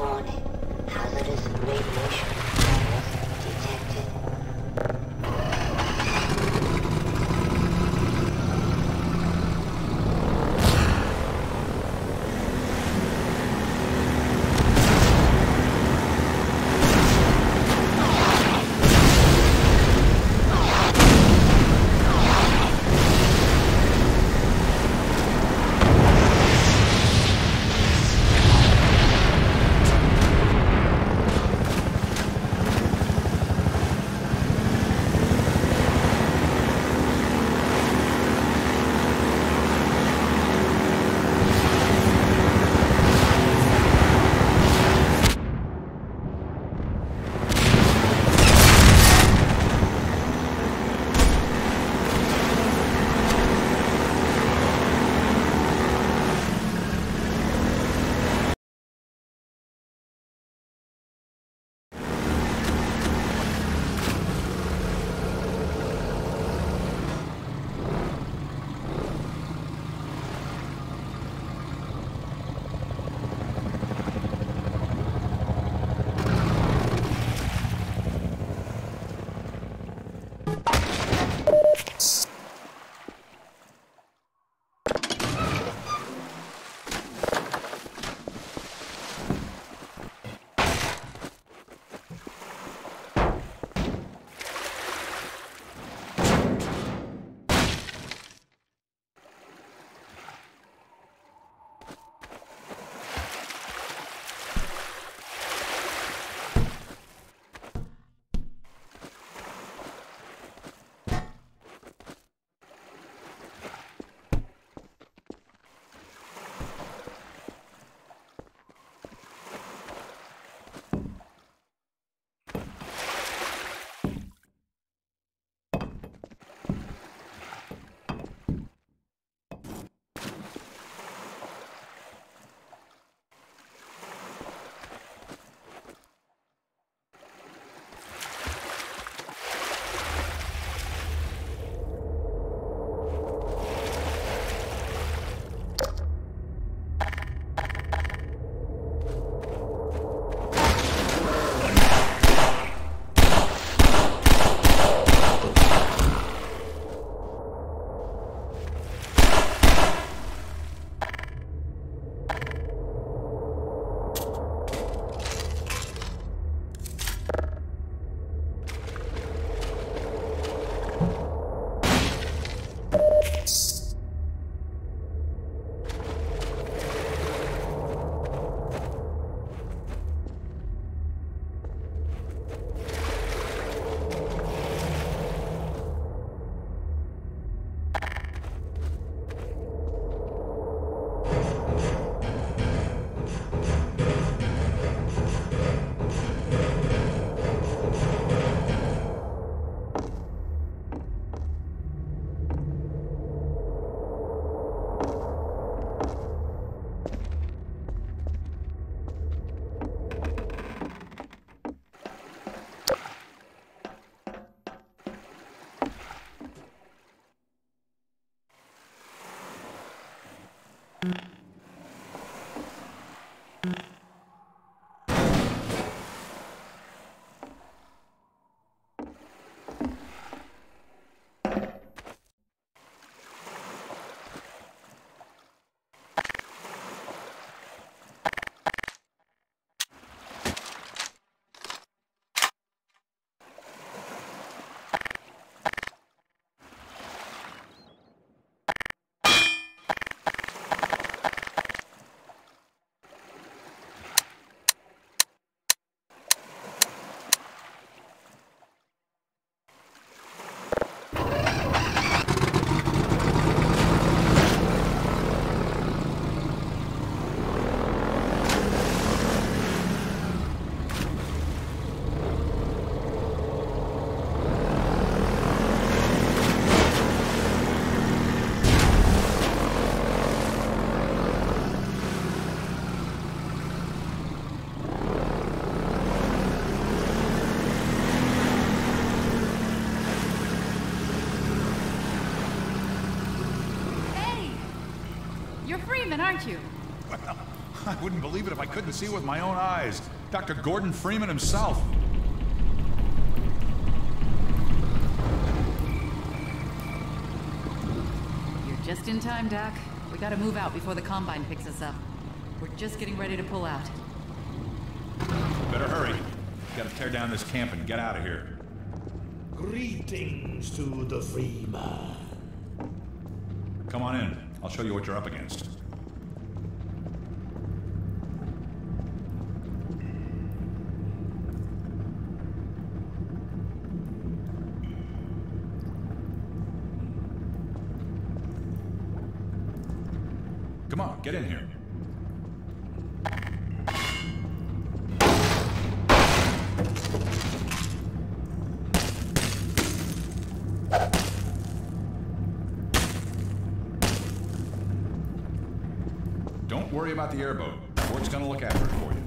Warning. Hazardous radiation virus I wouldn't believe it if I couldn't see with my own eyes. Dr. Gordon Freeman himself. You're just in time, Doc. We gotta move out before the Combine picks us up. We're just getting ready to pull out. Better hurry. Gotta tear down this camp and get out of here. Greetings to the Freeman. Come on in. I'll show you what you're up against. Come on, get in here. Don't worry about the airboat. Ford's gonna look after it for you.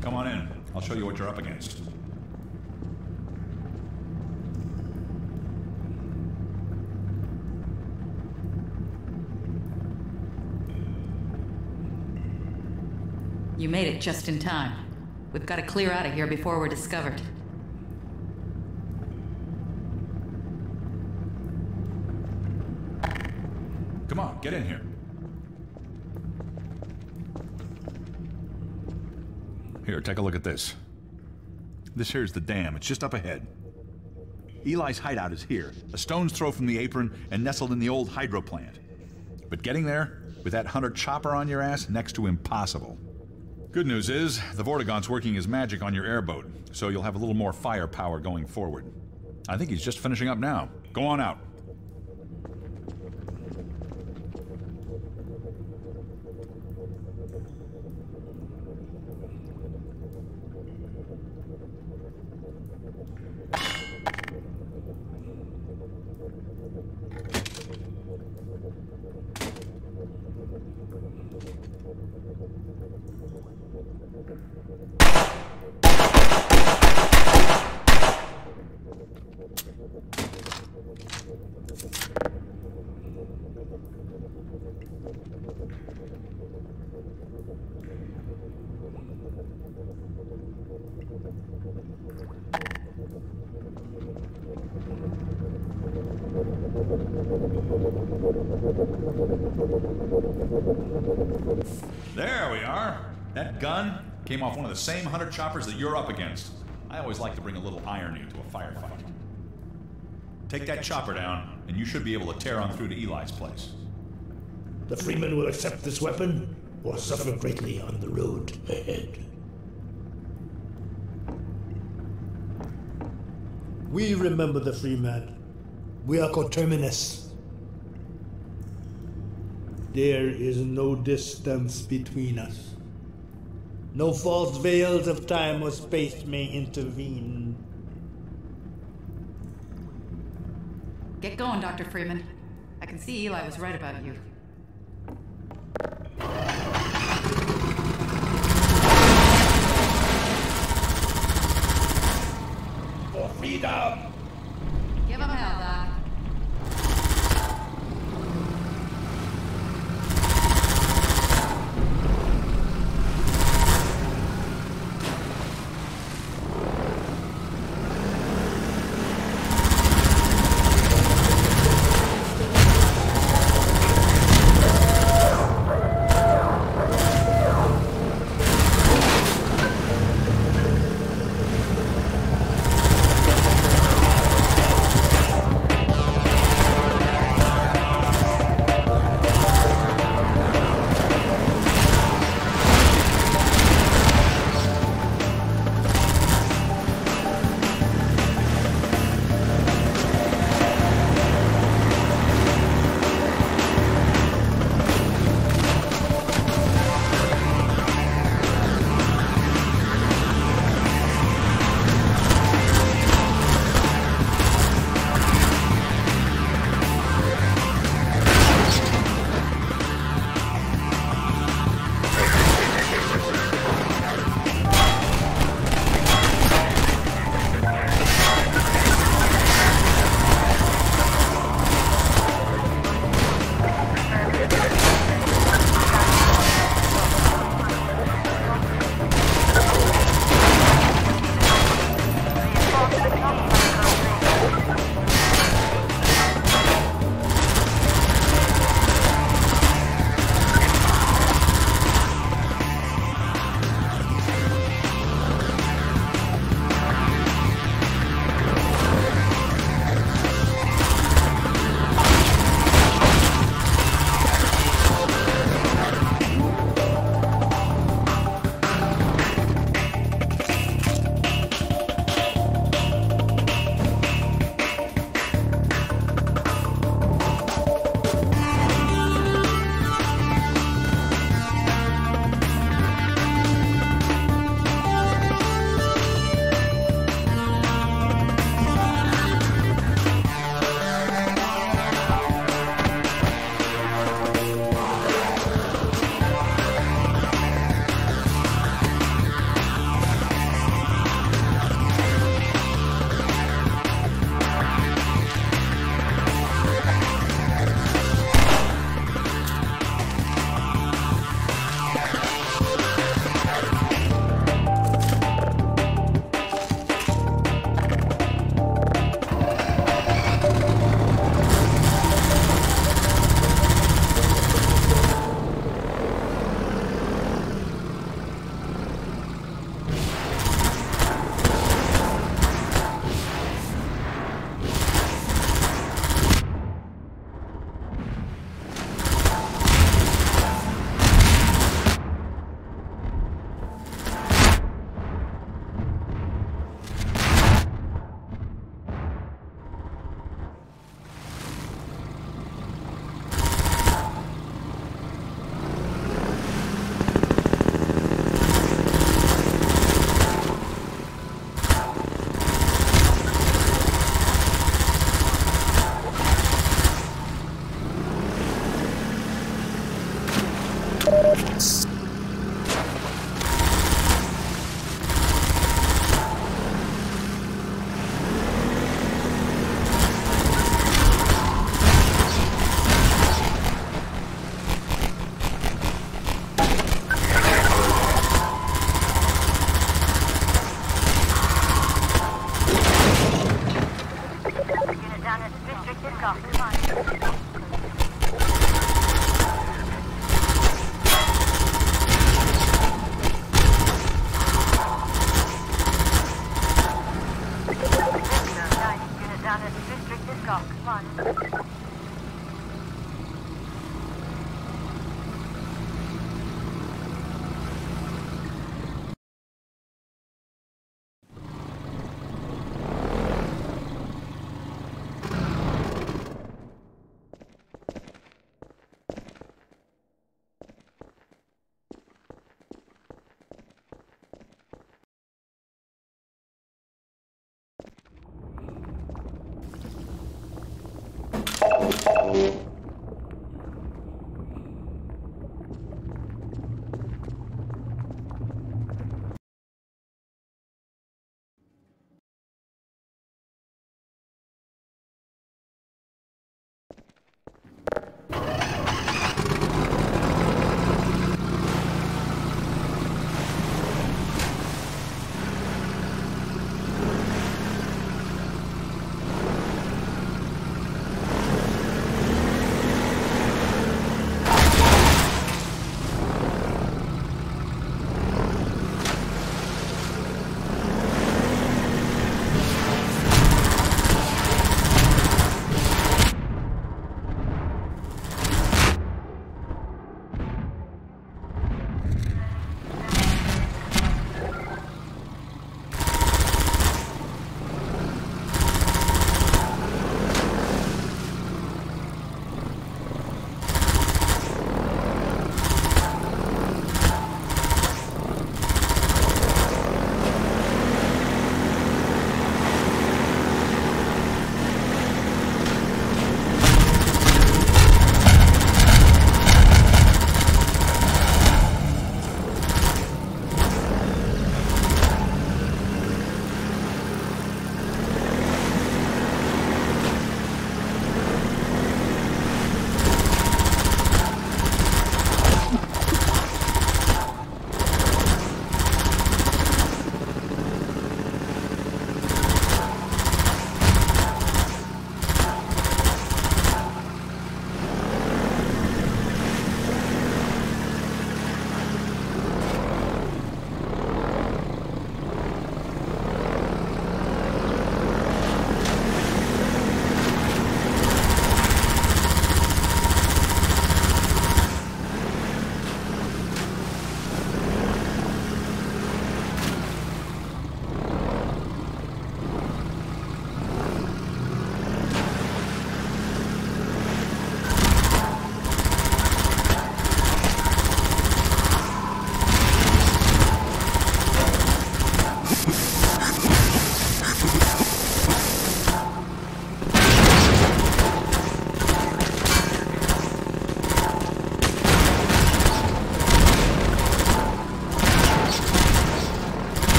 Come on in. I'll show you what you're up against. You made it just in time. We've got to clear out of here before we're discovered. Come on, get in here. Here, take a look at this. This here's the dam. It's just up ahead. Eli's hideout is here, a stone's throw from the apron and nestled in the old hydro plant. But getting there, with that hunter chopper on your ass, next to impossible. Good news is, the Vortigaunt's working his magic on your airboat, so you'll have a little more firepower going forward. I think he's just finishing up now. Go on out. There we are. That gun came off one of the same hunter choppers that you're up against. I always like to bring a little irony to a firefight. Take that chopper down, and you should be able to tear on through to Eli's place. The Freeman will accept this weapon, or suffer greatly on the road ahead. We remember the Freeman. We are coterminous. There is no distance between us. No false veils of time or space may intervene. Get going, Dr. Freeman. I can see Eli was right about you. For freedom! Give him hell, Doc. levels.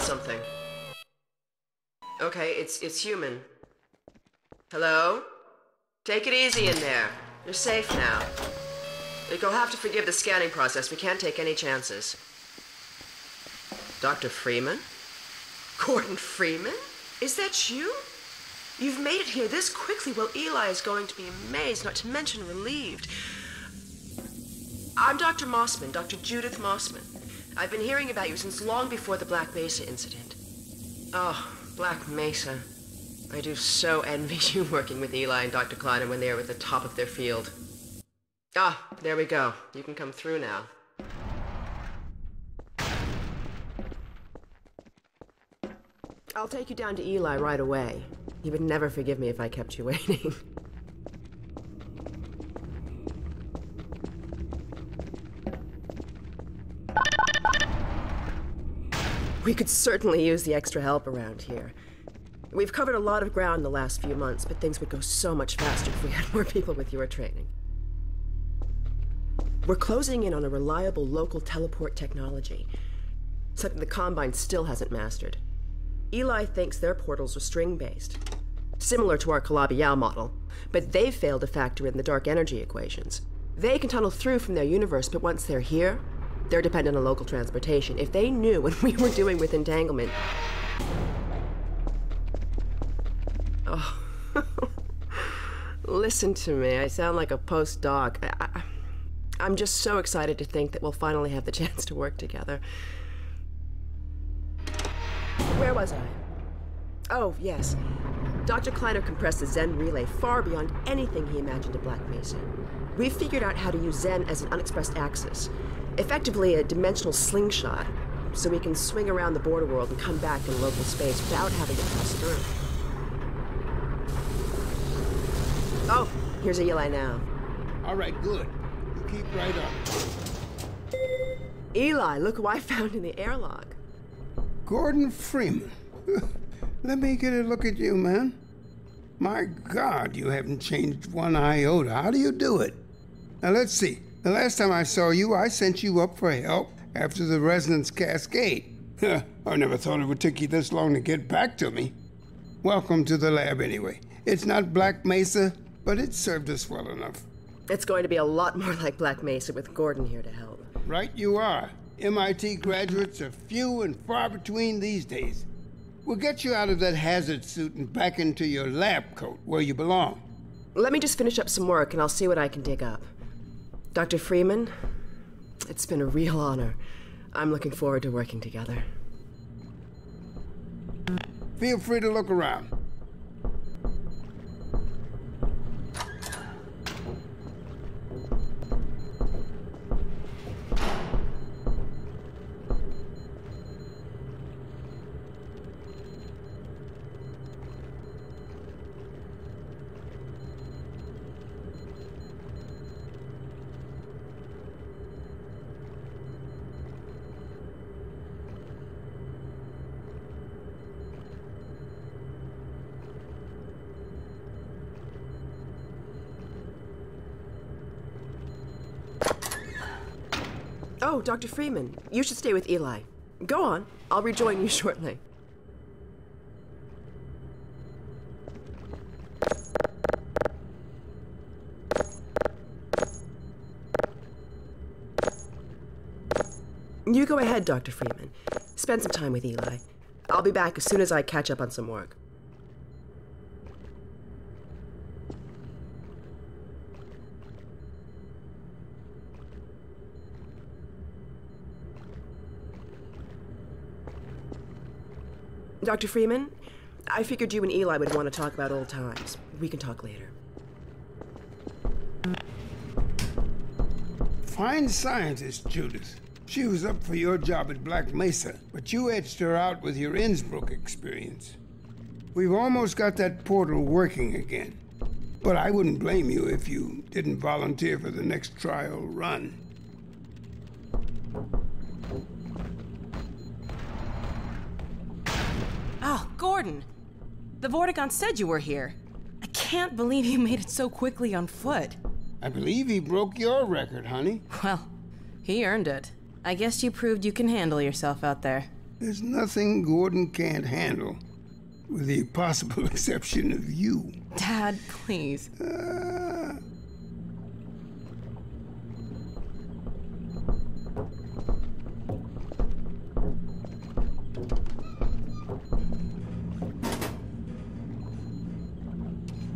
Something. Okay, it's human. Hello? Take it easy in there. You're safe now. You'll have to forgive the scanning process. We can't take any chances. Dr. Freeman? Gordon Freeman? Is that you? You've made it here this quickly. Well, Eli is going to be amazed, not to mention relieved. I'm Dr. Mossman, Dr. Judith Mossman. I've been hearing about you since long before the Black Mesa incident. Oh, Black Mesa. I do so envy you working with Eli and Dr. Kleiner when they are at the top of their field. Ah, there we go. You can come through now. I'll take you down to Eli right away. He would never forgive me if I kept you waiting. We could certainly use the extra help around here. We've covered a lot of ground in the last few months, but things would go so much faster if we had more people with your training. We're closing in on a reliable local teleport technology, something the Combine still hasn't mastered. Eli thinks their portals are string-based, similar to our Kalabi-Yau model, but they've failed to factor in the dark energy equations. They can tunnel through from their universe, but once they're here, they're dependent on local transportation. If they knew what we were doing with entanglement... Oh. Listen to me. I sound like a postdoc. I'm just so excited to think that we'll finally have the chance to work together. Where was I? Oh, yes. Dr. Kleiner compressed the Zen relay far beyond anything he imagined at Black Mesa. We figured out how to use Zen as an unexpressed axis. Effectively a dimensional slingshot, so we can swing around the border world and come back in local space without having to pass through. Oh, here's Eli now. All right, good. You keep right up. Eli, look who I found in the airlock. Gordon Freeman. Let me get a look at you, man. My God, you haven't changed one iota. How do you do it? Now, let's see. The last time I saw you, I sent you up for help after the resonance cascade. I never thought it would take you this long to get back to me. Welcome to the lab anyway. It's not Black Mesa, but it served us well enough. It's going to be a lot more like Black Mesa with Gordon here to help. Right you are. MIT graduates are few and far between these days. We'll get you out of that hazard suit and back into your lab coat where you belong. Let me just finish up some work and I'll see what I can dig up. Dr. Freeman, it's been a real honor. I'm looking forward to working together. Feel free to look around. Oh, Dr. Freeman, you should stay with Eli. Go on, I'll rejoin you shortly. You go ahead, Dr. Freeman. Spend some time with Eli. I'll be back as soon as I catch up on some work. Dr. Freeman, I figured you and Eli would want to talk about old times. We can talk later. Fine scientist, Judith. She was up for your job at Black Mesa, but you edged her out with your Innsbruck experience. We've almost got that portal working again. But I wouldn't blame you if you didn't volunteer for the next trial run. Oh, Gordon! The Vortigaunt said you were here. I can't believe you made it so quickly on foot. I believe he broke your record, honey. Well, he earned it. I guess you proved you can handle yourself out there. There's nothing Gordon can't handle, with the possible exception of you. Dad, please.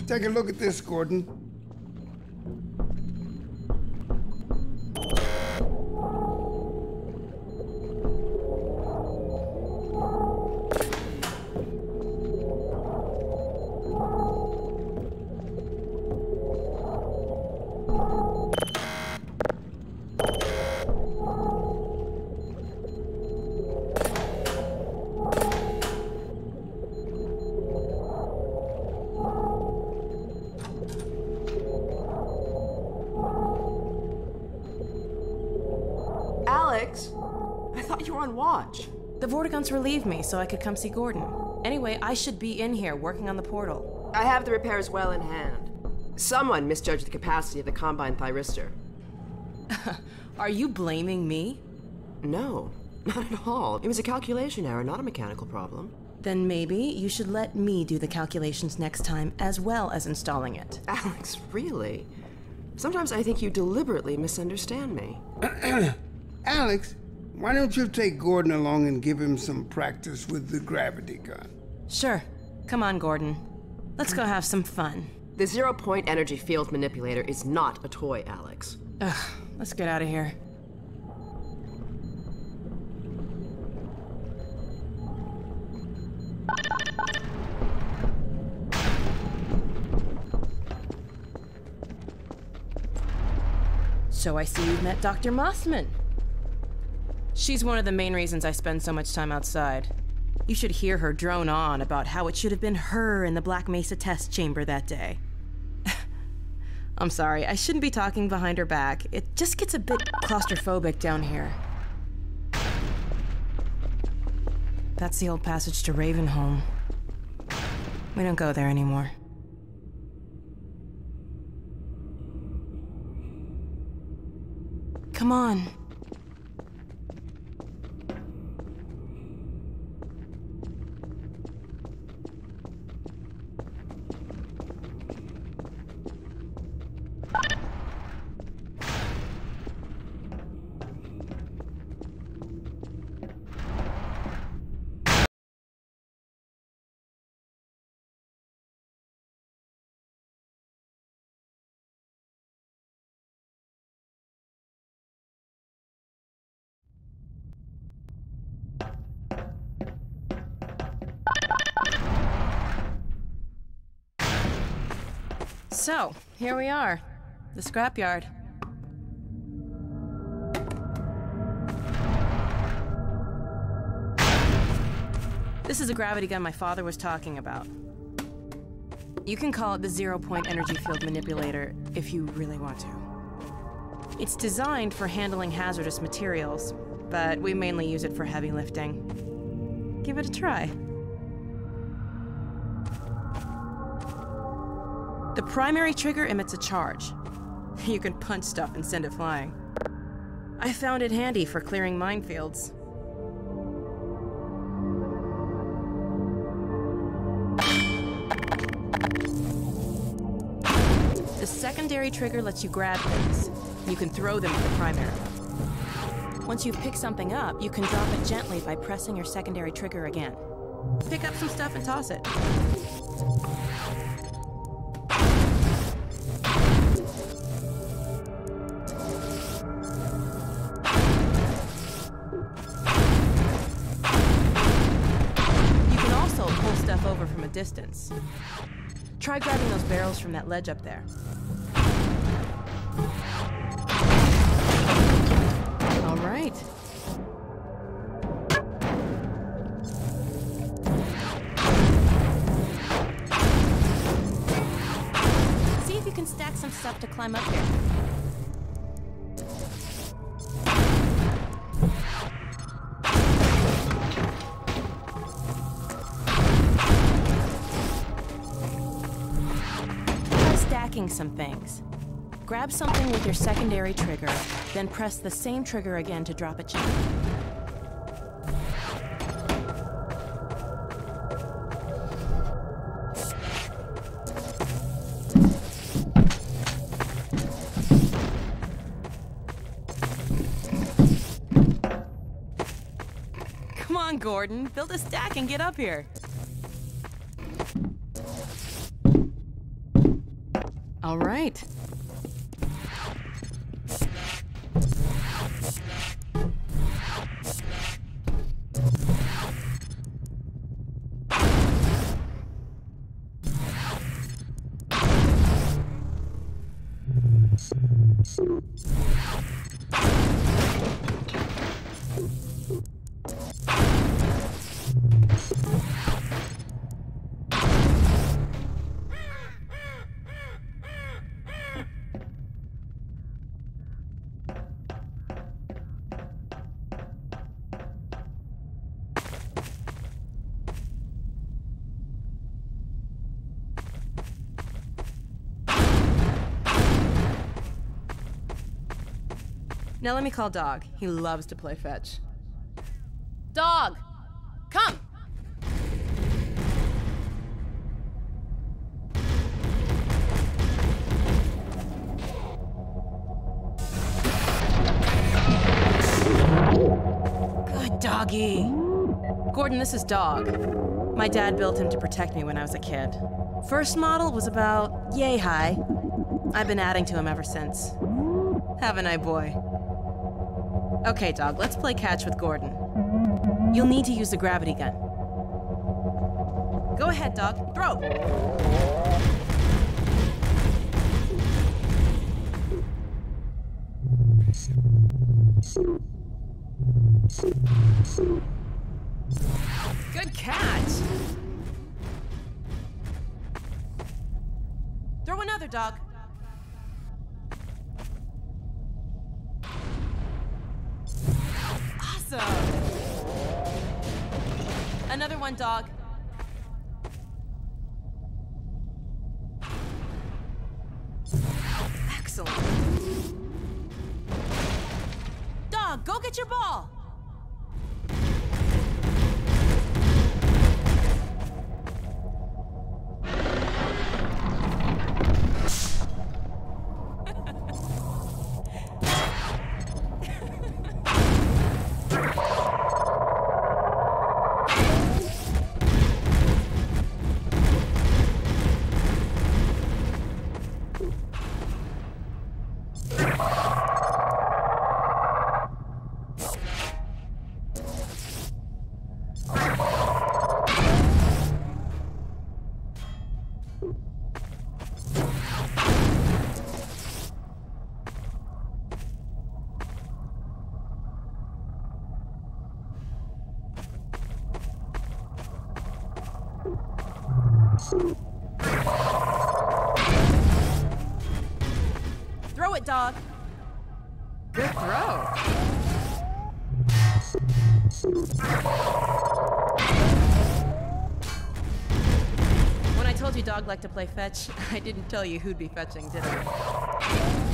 Take a look at this, Gordon. The Vortigaunts relieved me so I could come see Gordon. Anyway, I should be in here working on the portal. I have the repairs well in hand. Someone misjudged the capacity of the Combine thyristor. Are you blaming me? No, not at all. It was a calculation error, not a mechanical problem. Then maybe you should let me do the calculations next time, as well as installing it. Alex, really? Sometimes I think you deliberately misunderstand me. Alex? Why don't you take Gordon along and give him some practice with the gravity gun? Sure. Come on, Gordon. Let's go have some fun. The Zero Point Energy Field Manipulator is not a toy, Alex. Ugh, let's get out of here. So I see you've met Dr. Mossman. She's one of the main reasons I spend so much time outside. You should hear her drone on about how it should have been her in the Black Mesa test chamber that day. I'm sorry, I shouldn't be talking behind her back. It just gets a bit claustrophobic down here. That's the old passage to Ravenholm. We don't go there anymore. Come on. So, here we are, the scrapyard. This is a gravity gun my father was talking about. You can call it the Zero Point Energy Field Manipulator if you really want to. It's designed for handling hazardous materials, but we mainly use it for heavy lifting. Give it a try. The primary trigger emits a charge. You can punch stuff and send it flying. I found it handy for clearing minefields. The secondary trigger lets you grab things. You can throw them at the primary. Once you've picked something up, you can drop it gently by pressing your secondary trigger again. Pick up some stuff and toss it. Distance. Try grabbing those barrels from that ledge up there. All right. stuff to climb up here. Try stacking some things. Grab something with your secondary trigger, then press the same trigger again to drop a chip. Come on, Gordon, build a stack and get up here. All right. Now let me call Dog. He loves to play fetch. Dog! Come! Good doggy. Gordon, this is Dog. My dad built him to protect me when I was a kid. First model was about yay high. I've been adding to him ever since. Haven't I, boy? Okay, Dog, let's play catch with Gordon. You'll need to use the gravity gun. Go ahead, Dog. Throw! Good catch! Throw another, Dog. Another one, Dog. Excellent. Dog, go get your ball. Throw it, Dog. Good throw. When I told you Dog liked to play fetch, I didn't tell you who'd be fetching, did I?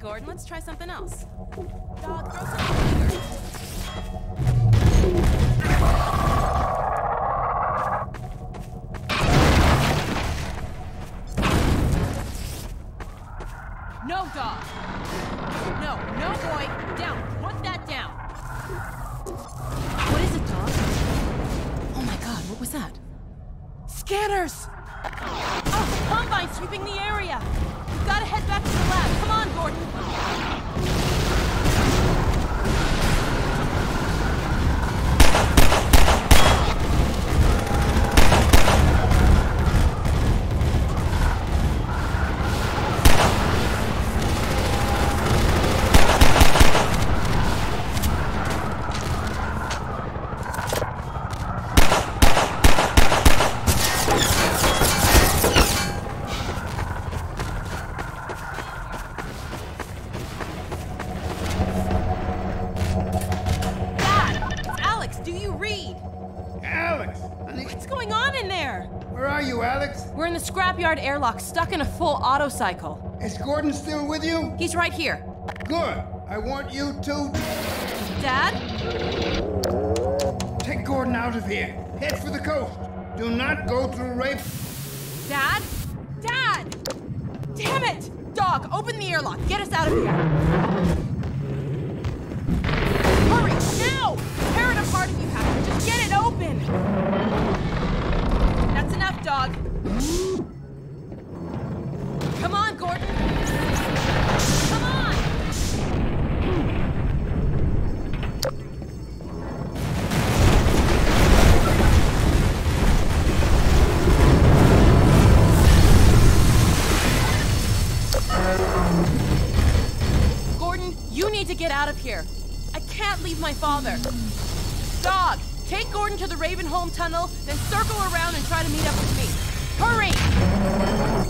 Gordon, let's try something else. Dog, throw something bigger. No, Dog. No, no, boy. Down. Put that down. What is it, Dog? Oh my God, what was that? Scanners! Oh, Combine sweeping the area. We've got to head back to the lab. Come on, Gordon. What's going on in there? Where are you, Alex? We're in the scrapyard airlock, stuck in a full auto cycle. Is Gordon still with you? He's right here. Good. I want you to... Dad? Take Gordon out of here. Head for the coast. Do not go through rape... Dad? Dad! Damn it! Dog, open the airlock. Get us out of here. Hurry, now! Tear it apart if you have to. Just get it open! That's enough, dog. Come on, Gordon. Come on! Get out of here. I can't leave my father. Dog, take Gordon to the Ravenholm tunnel, then circle around and try to meet up with me. Hurry!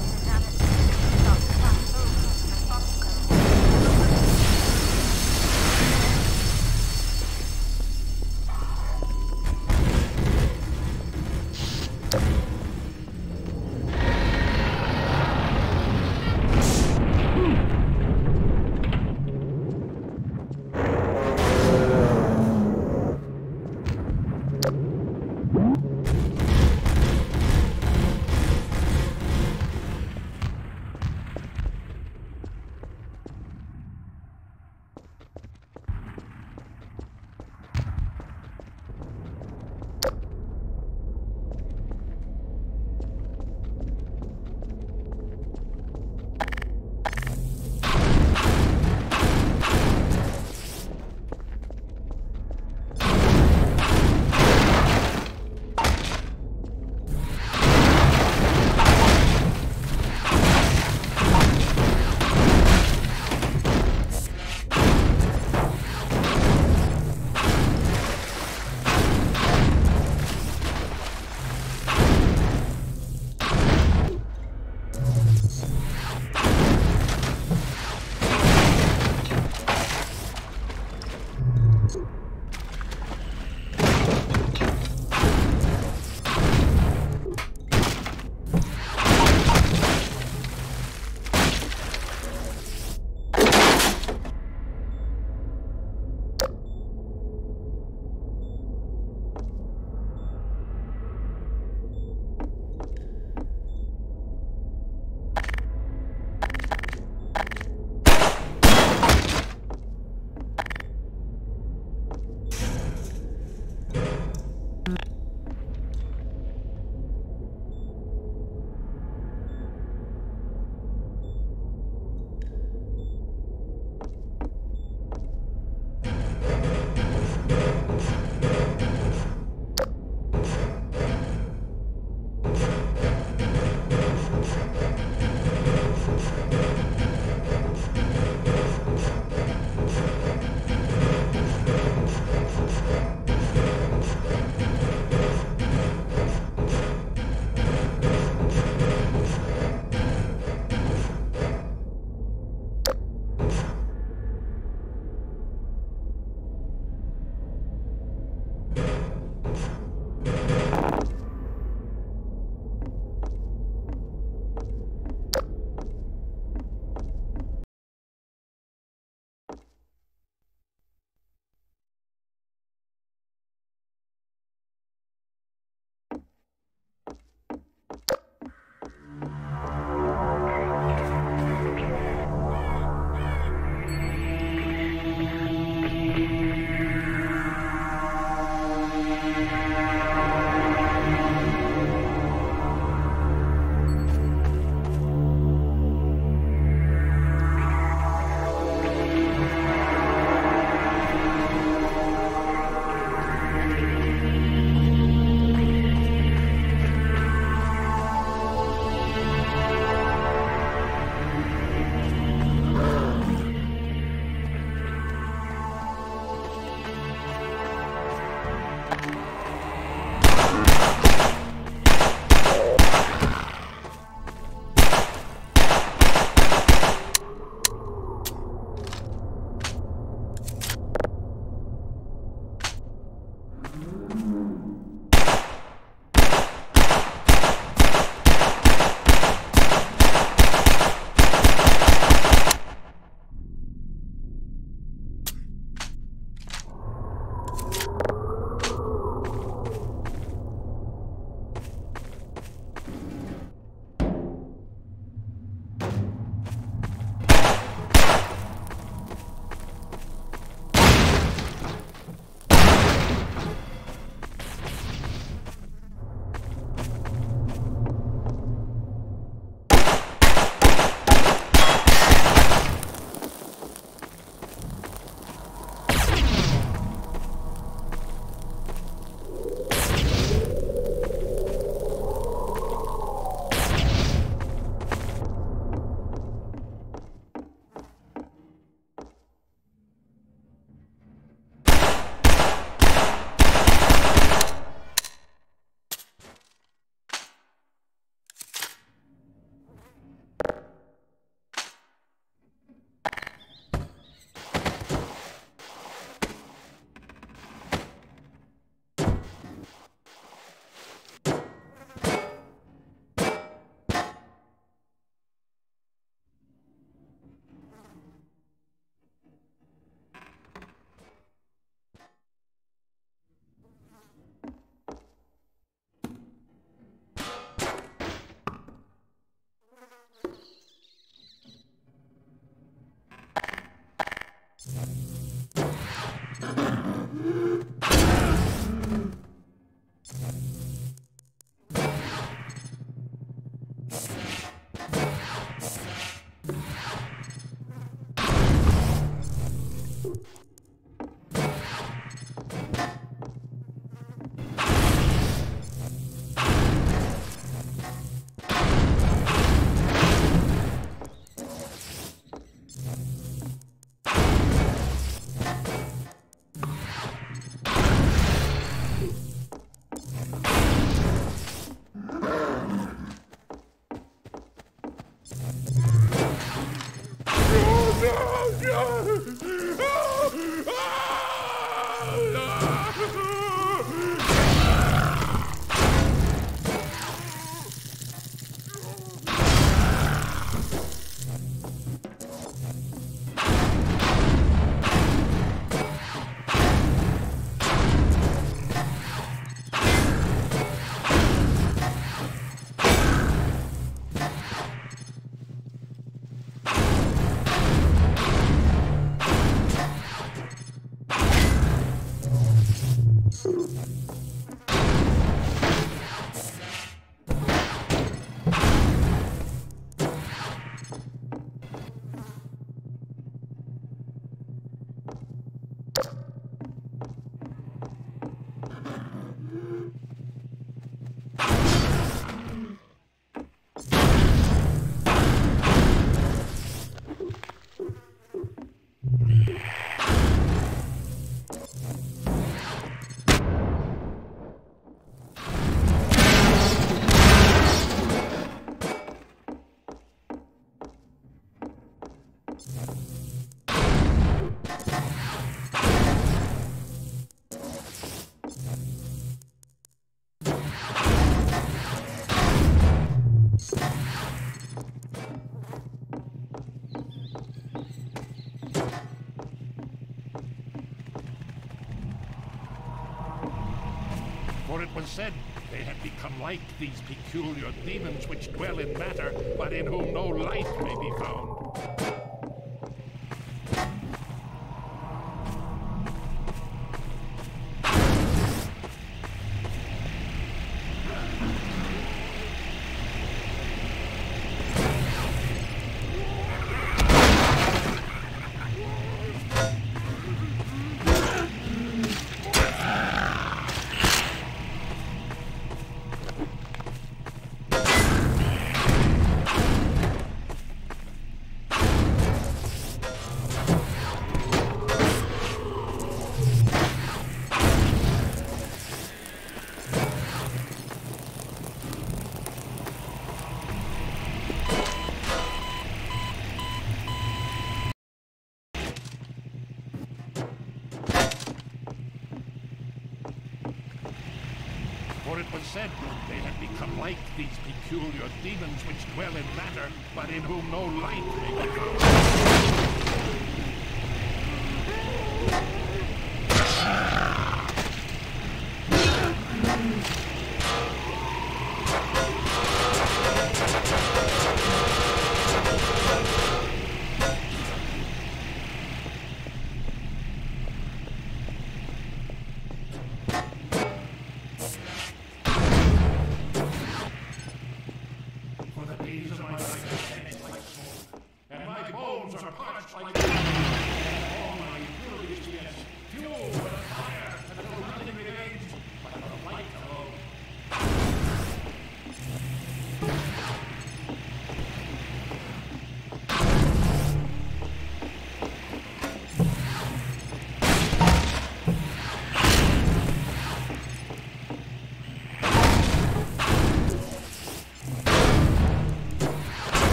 For it was said they had become like these peculiar demons which dwell in matter, but in whom no life may be found. Said they had become like these peculiar demons which dwell in matter, but in whom no light may be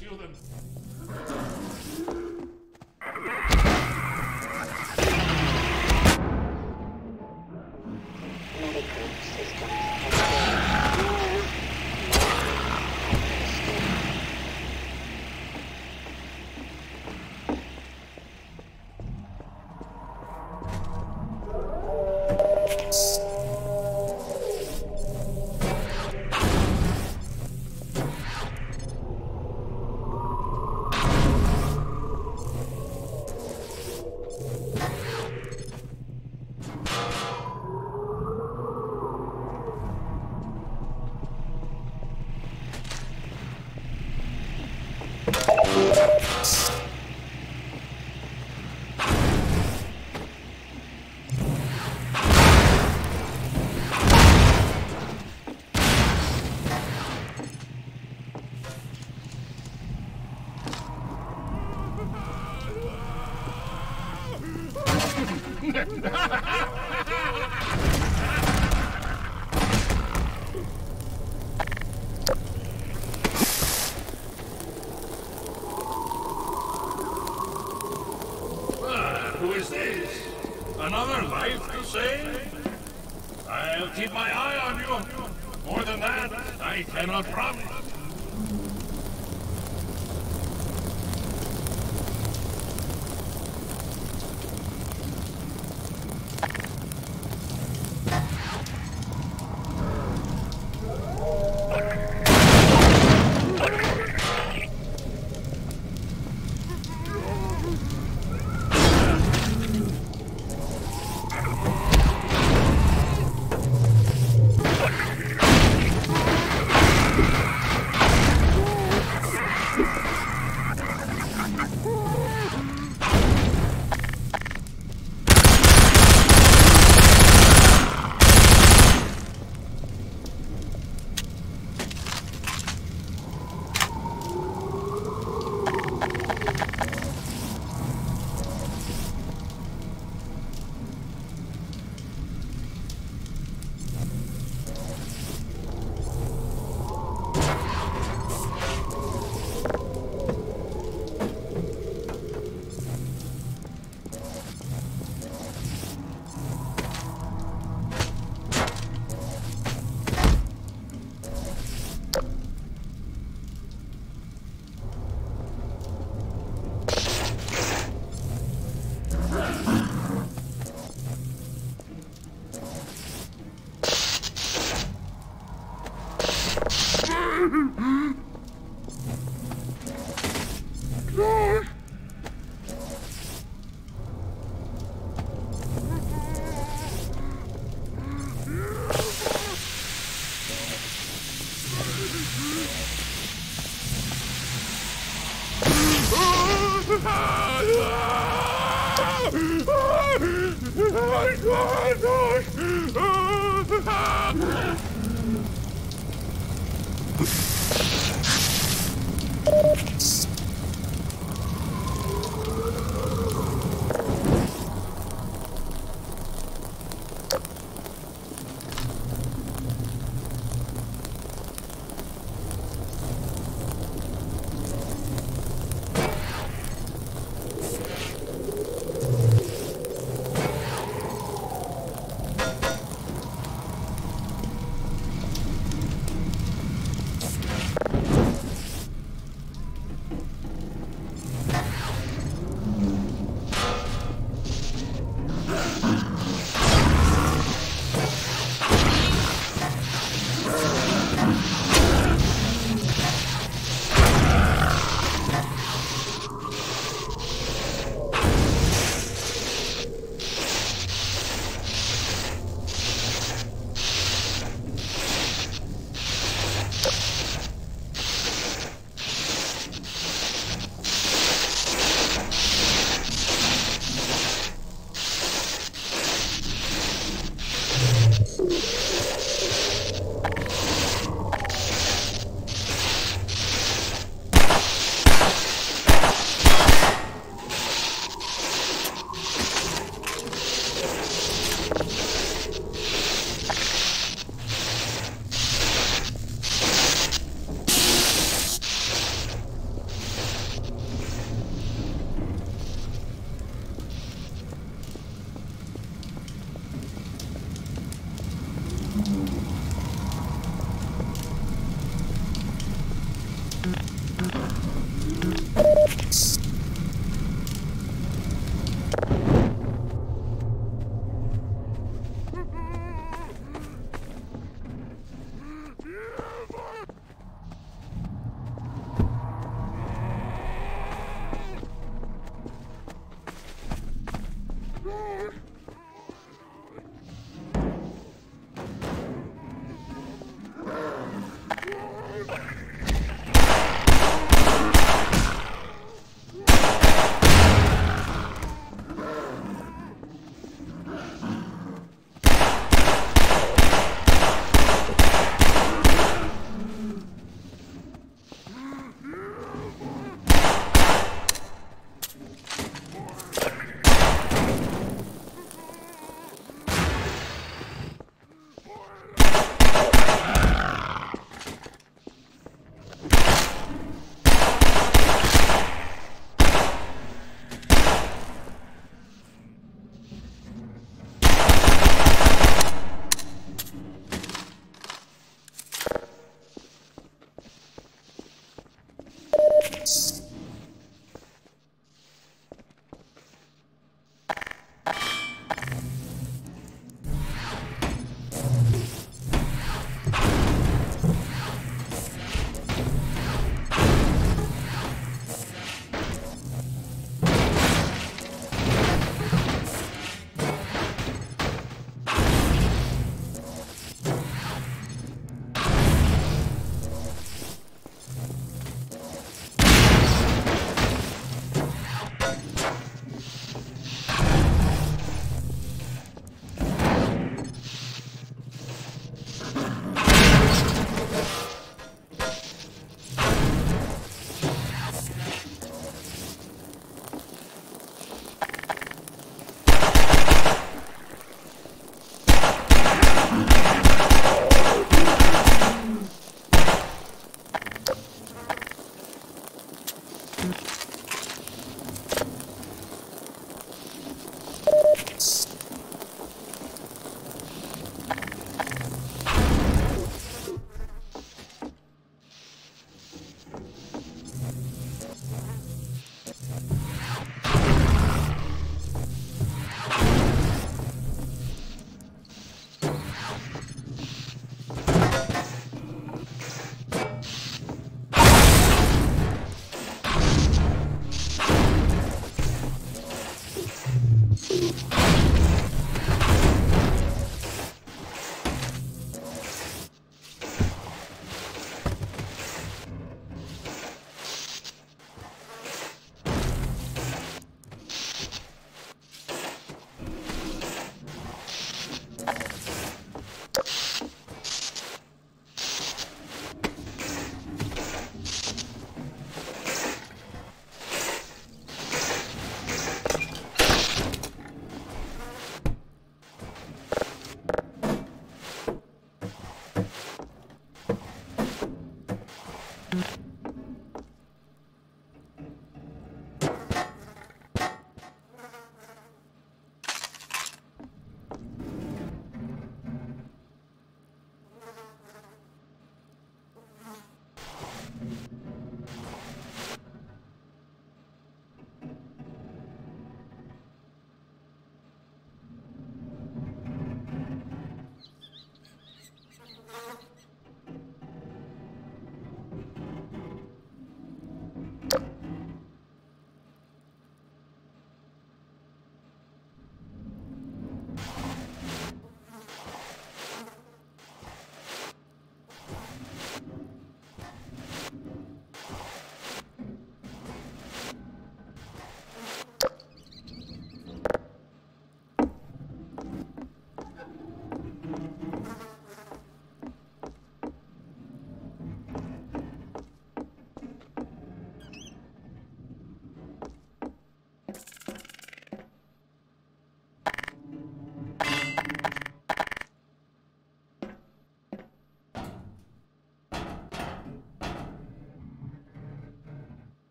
Shield them. Who is this? Another life to save? I'll keep my eye on you. More than that, I cannot promise.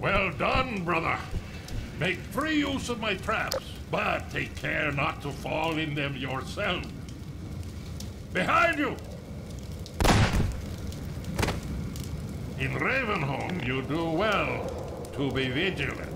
Well done, brother. Make free use of my traps, but take care not to fall in them yourself. Behind you! In Ravenholm, you do well to be vigilant.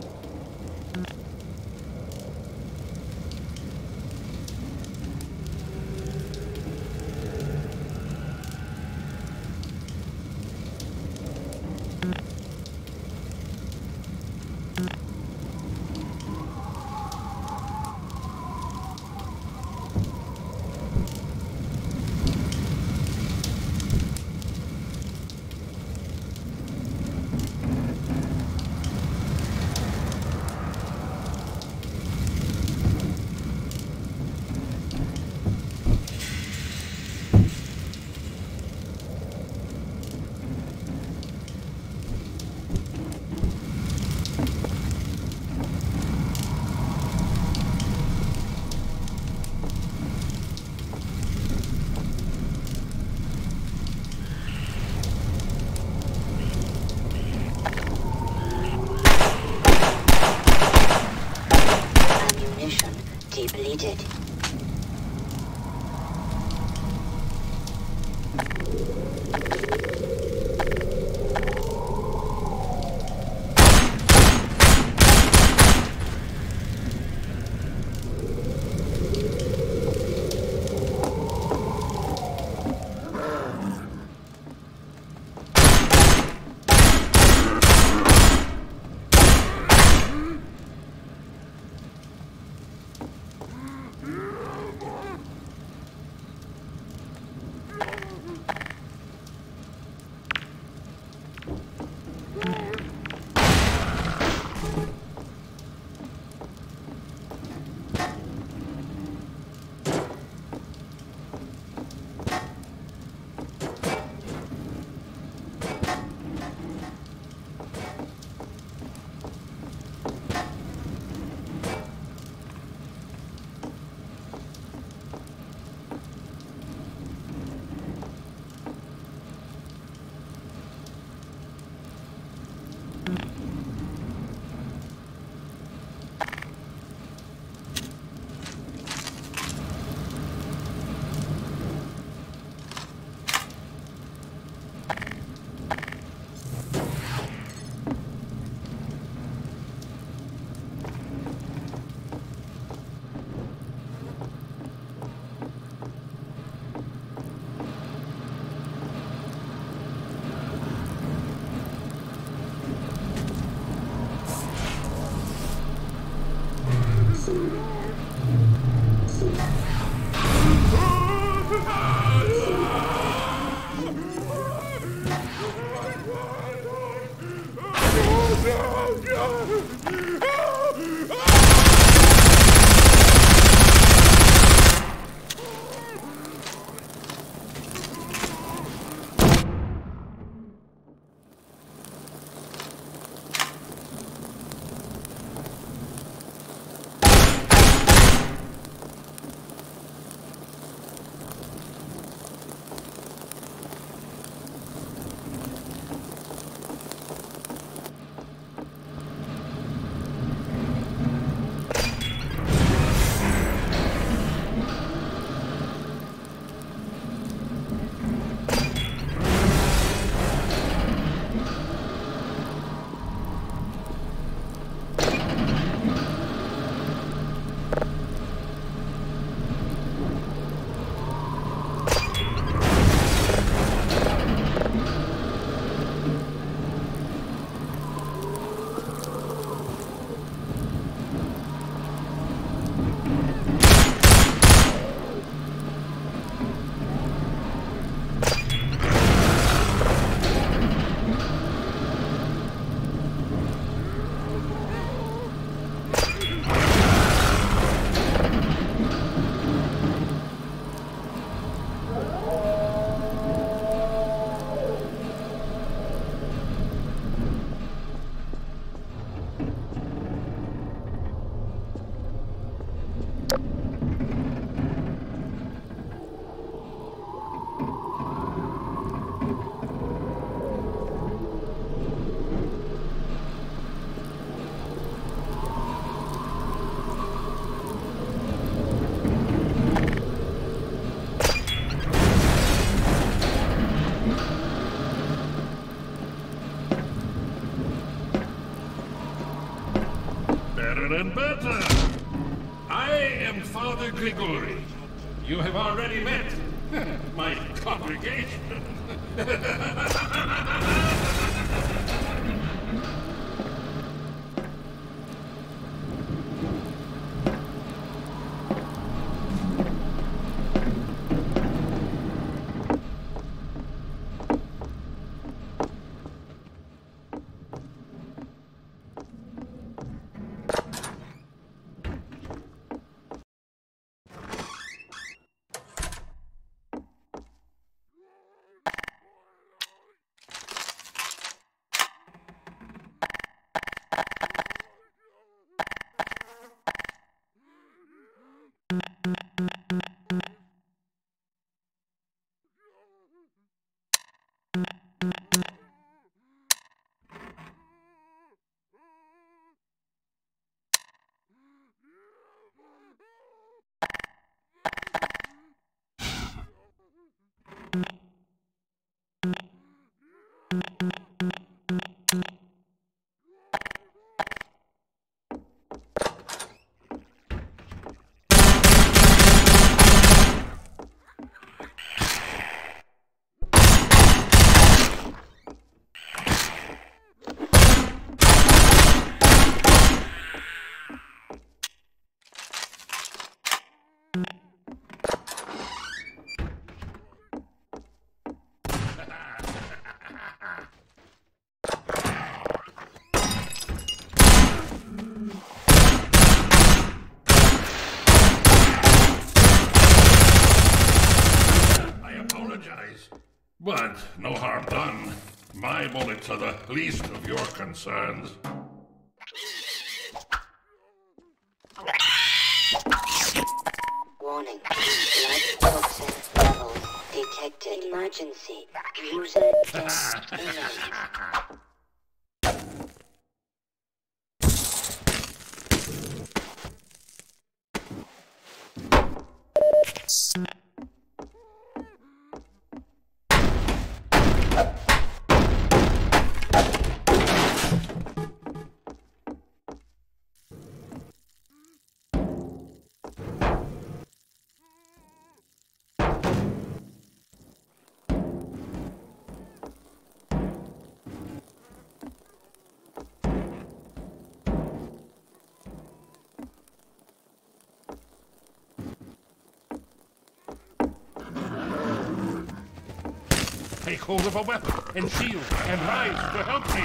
better and better. I am Father Grigori. You have already met my congregation. But no harm done. My bullets are the least of your concerns. Warning. Life toxins level detected. Emergency. User disengaged. Take hold of a weapon and shield and rise to help me.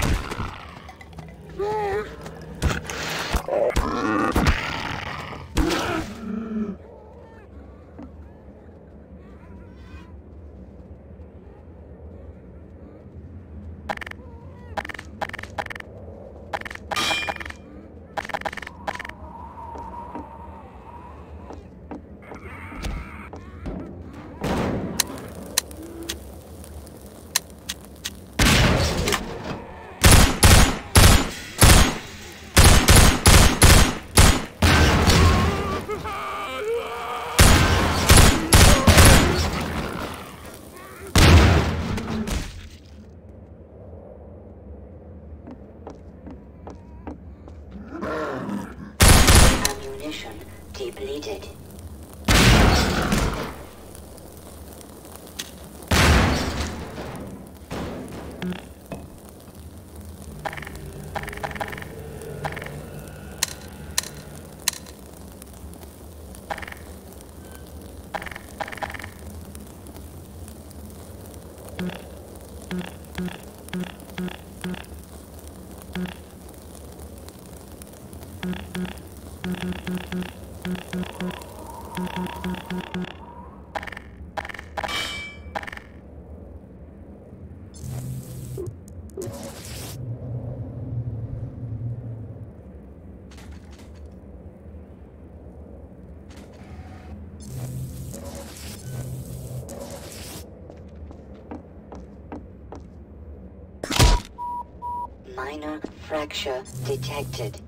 Minor fracture detected.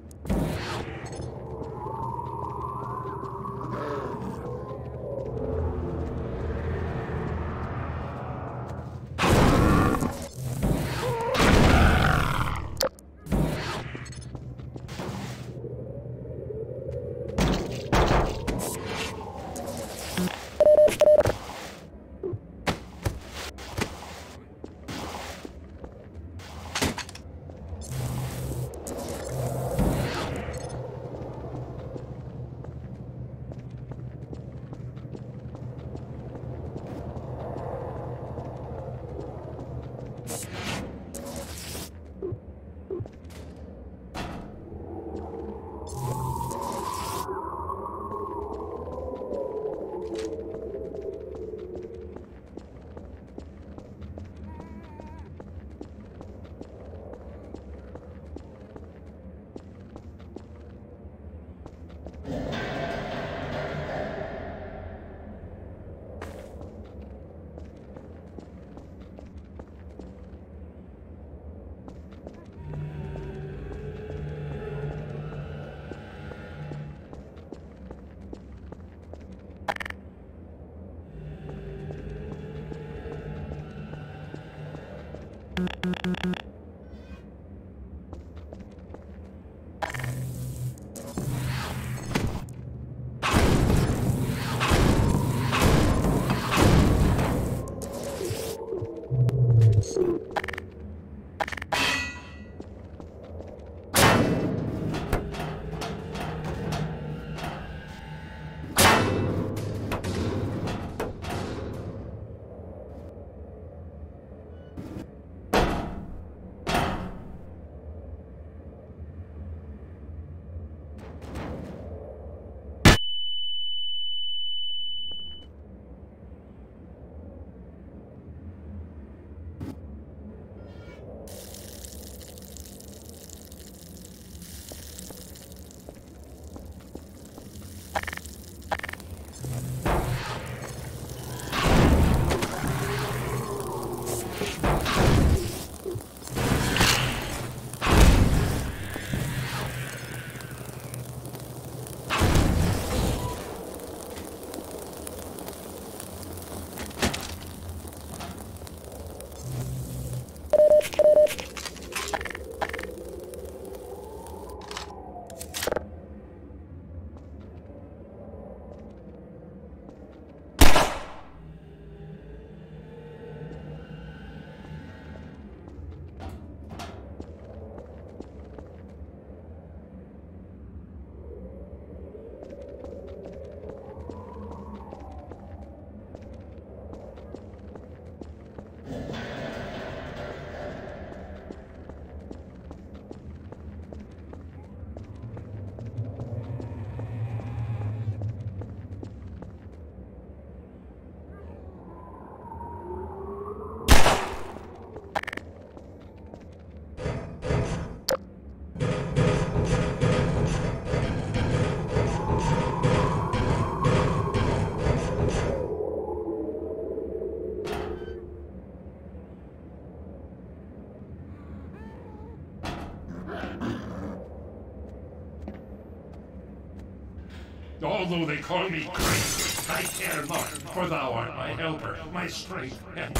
Although they call me great, I care not, for thou art my helper, my strength, and...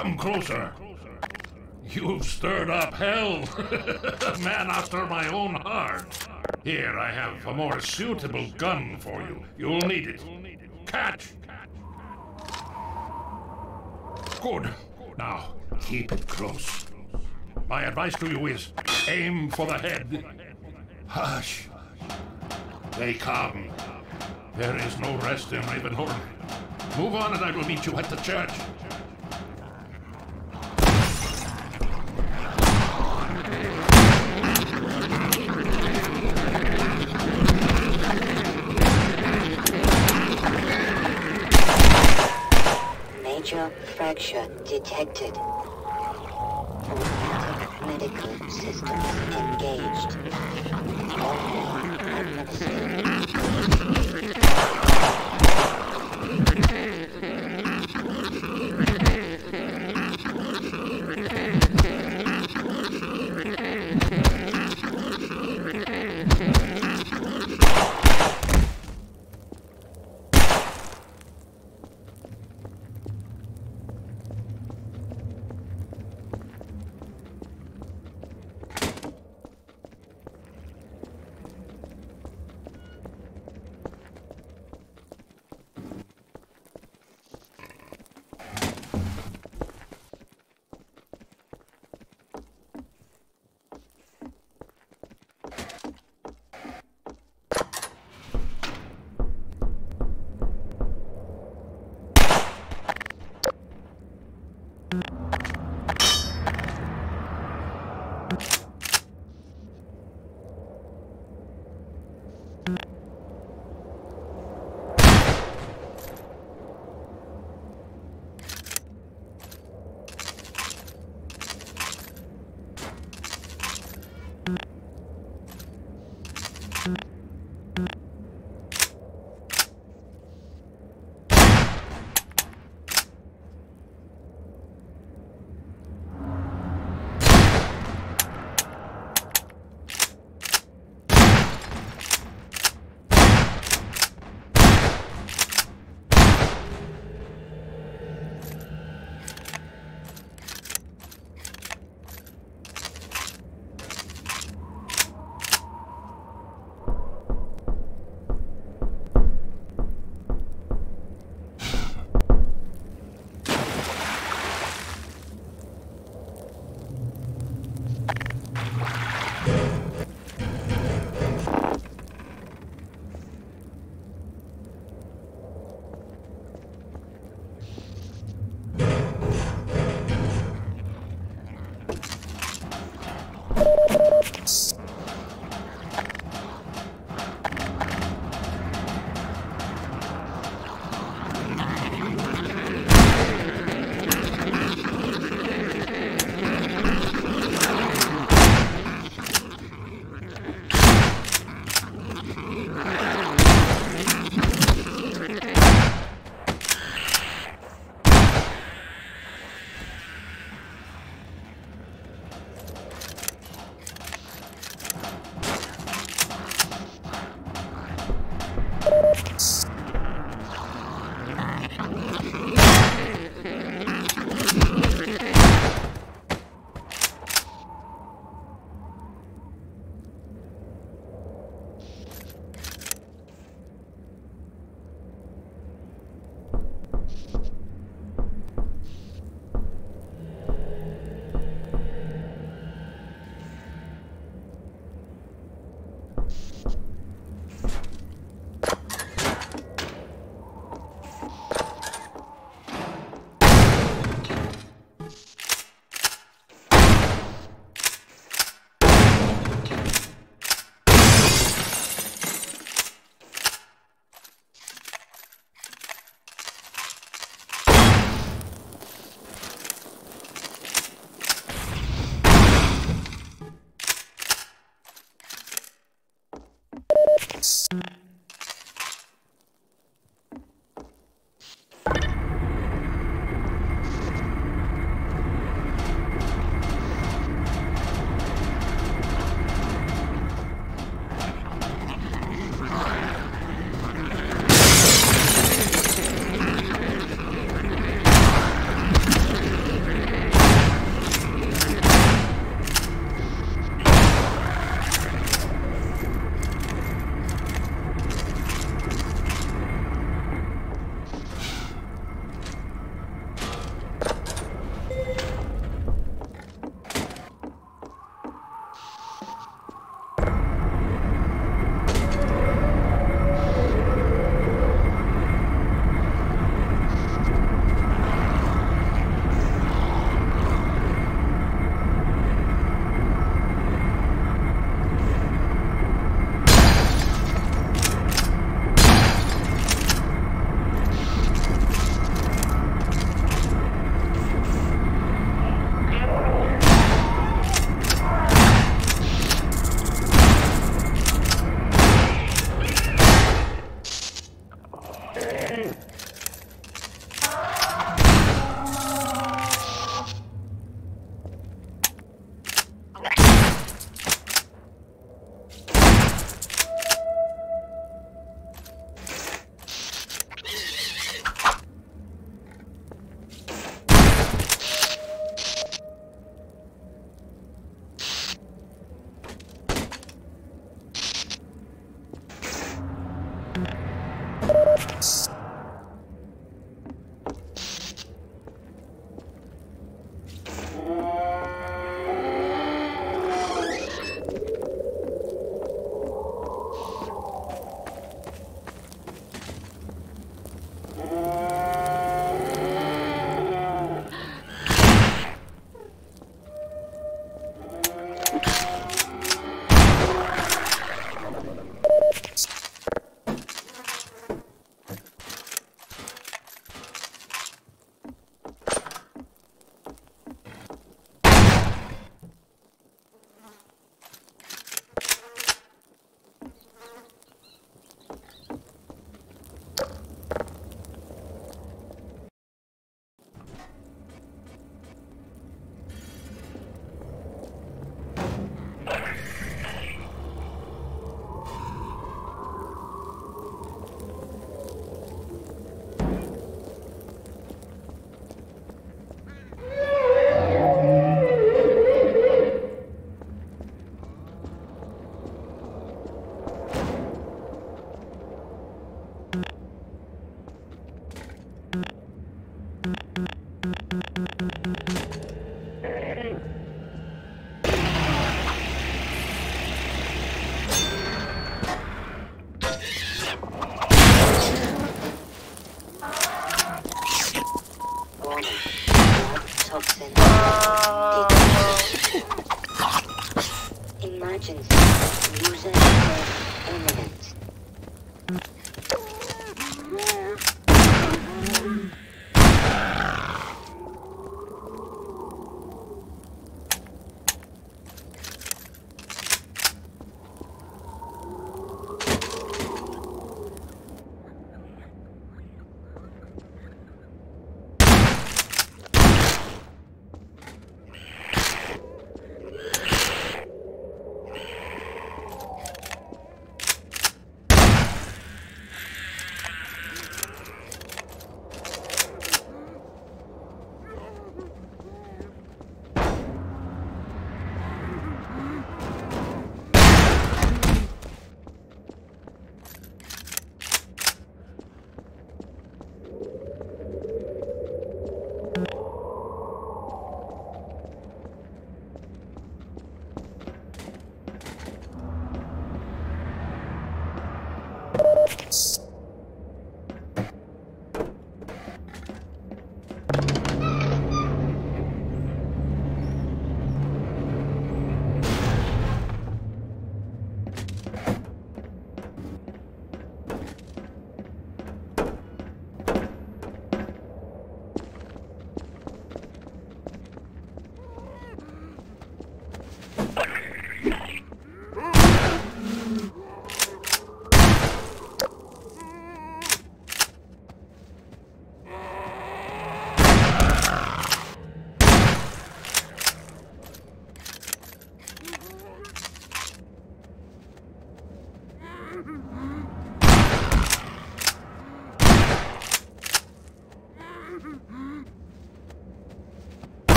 Come closer. You've stirred up hell. A man after my own heart. Here, I have a more suitable gun for you. You'll need it. Catch! Good. Now, keep it close. My advice to you is, aim for the head. Hush. They come. There is no rest in Ravenholm. Move on and I will meet you at the church. Major fracture detected. Automatic medical systems engaged. All administered.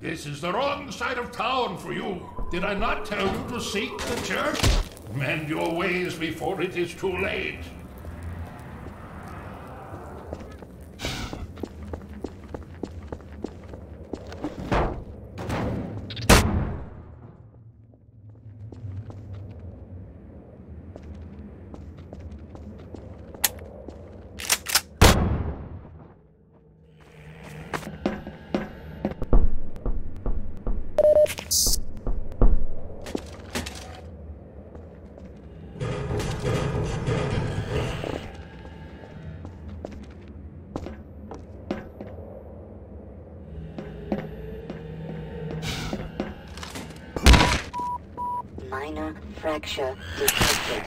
This is the wrong side of town for you. Did I not tell you to seek the church? Mend your ways before it is too late. Minor fracture detected.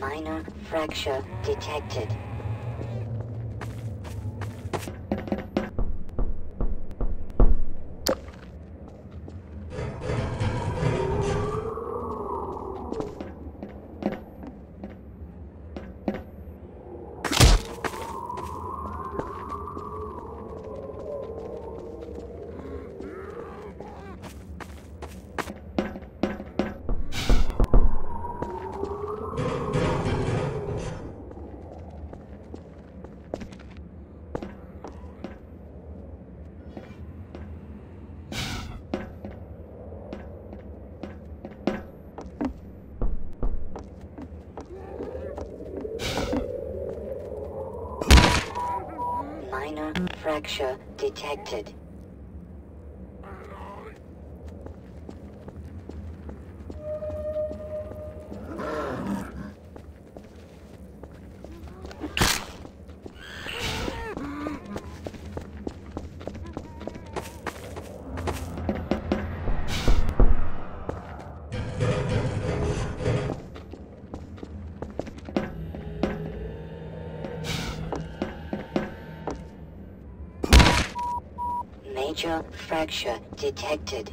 Minor fracture detected. fracture detected. Major fracture detected.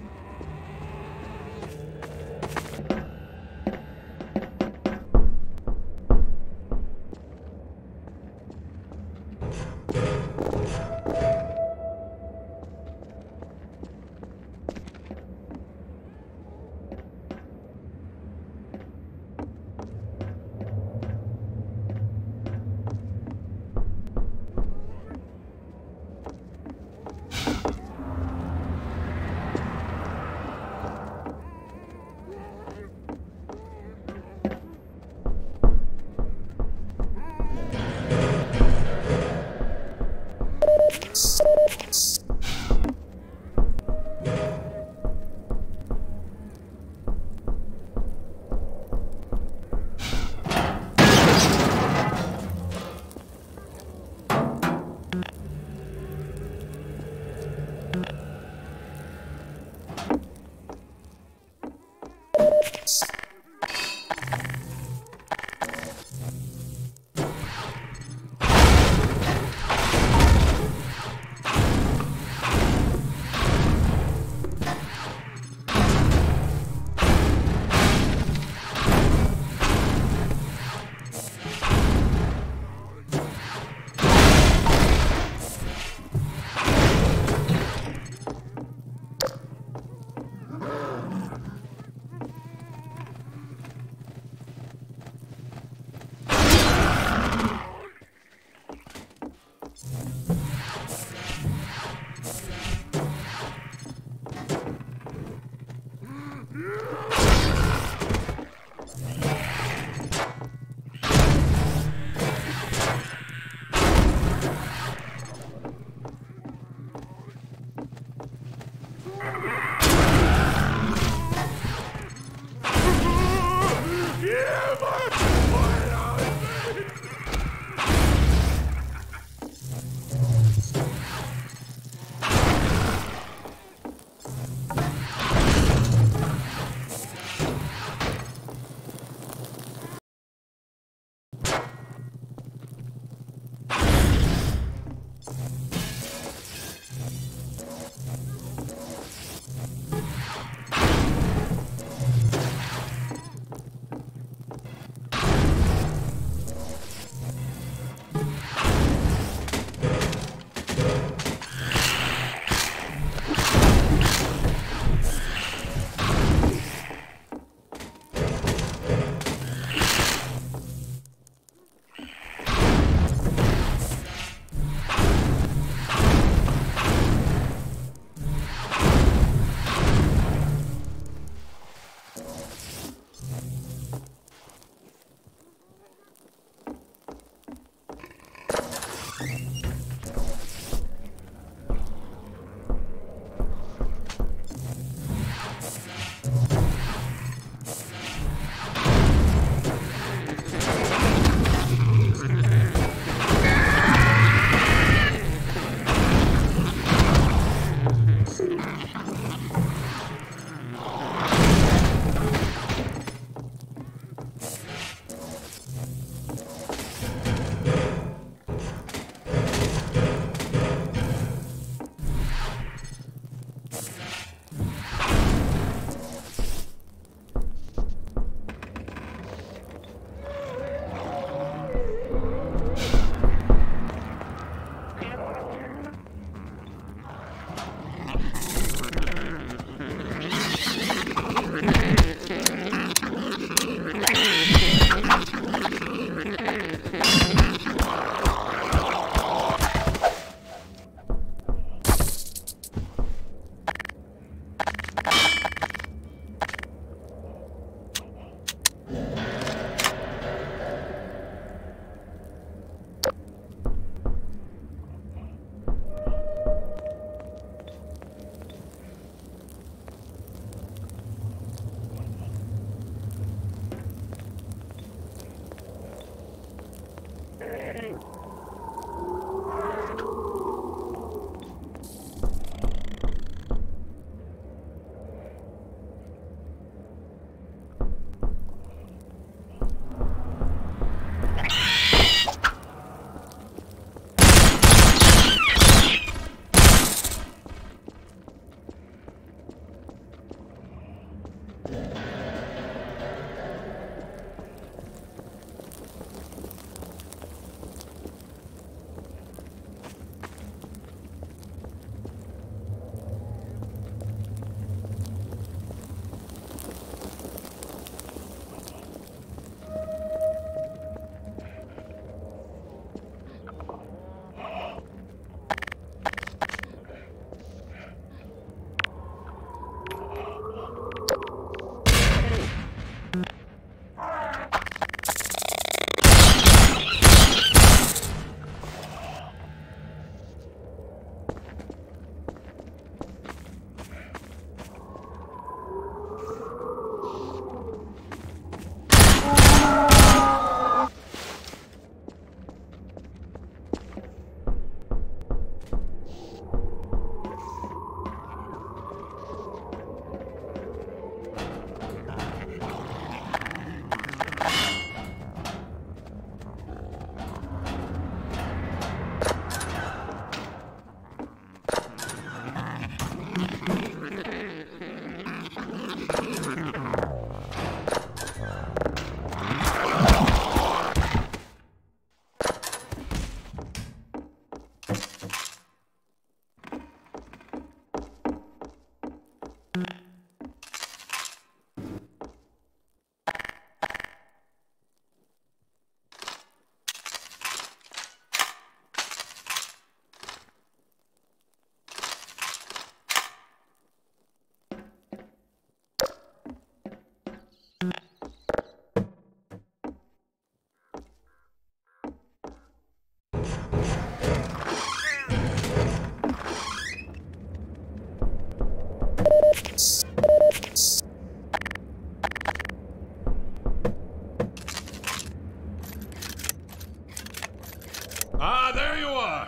Ah, there you are!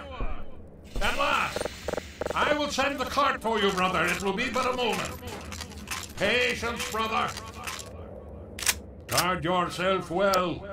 At last! I will send the cart for you, brother. It will be but a moment. Patience, brother. Guard yourself well.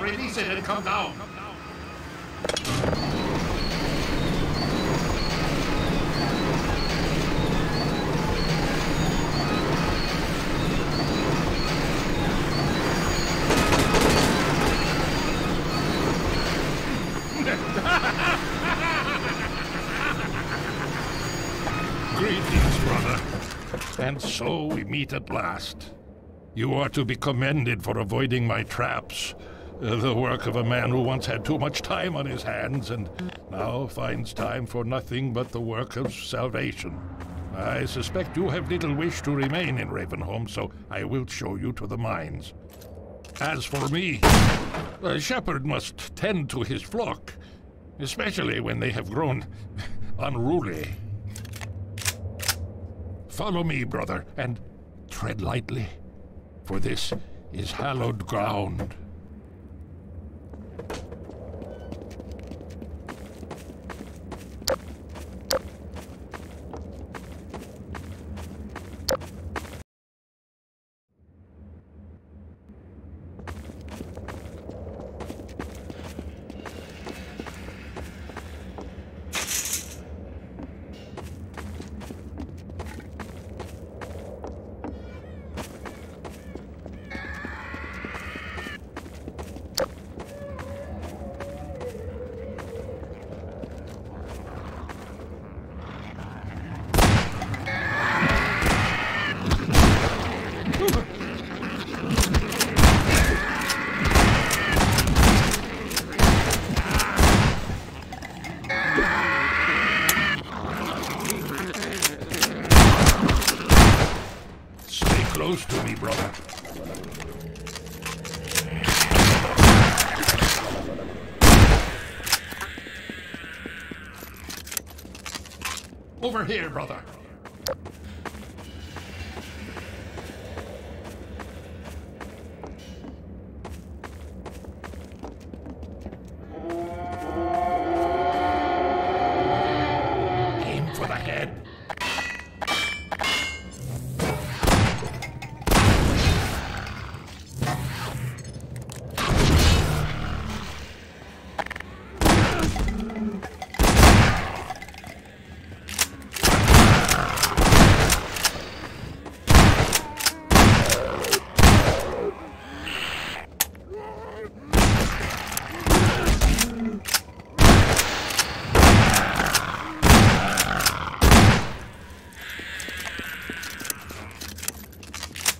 Release it and come down. Greetings, brother. And so we meet at last. You are to be commended for avoiding my traps. The work of a man who once had too much time on his hands and now finds time for nothing but the work of salvation. I suspect you have little wish to remain in Ravenholm, so I will show you to the mines. As for me, a shepherd must tend to his flock, especially when they have grown unruly. Follow me, brother, and tread lightly, for this is hallowed ground. Over here, brother. Aim for the head.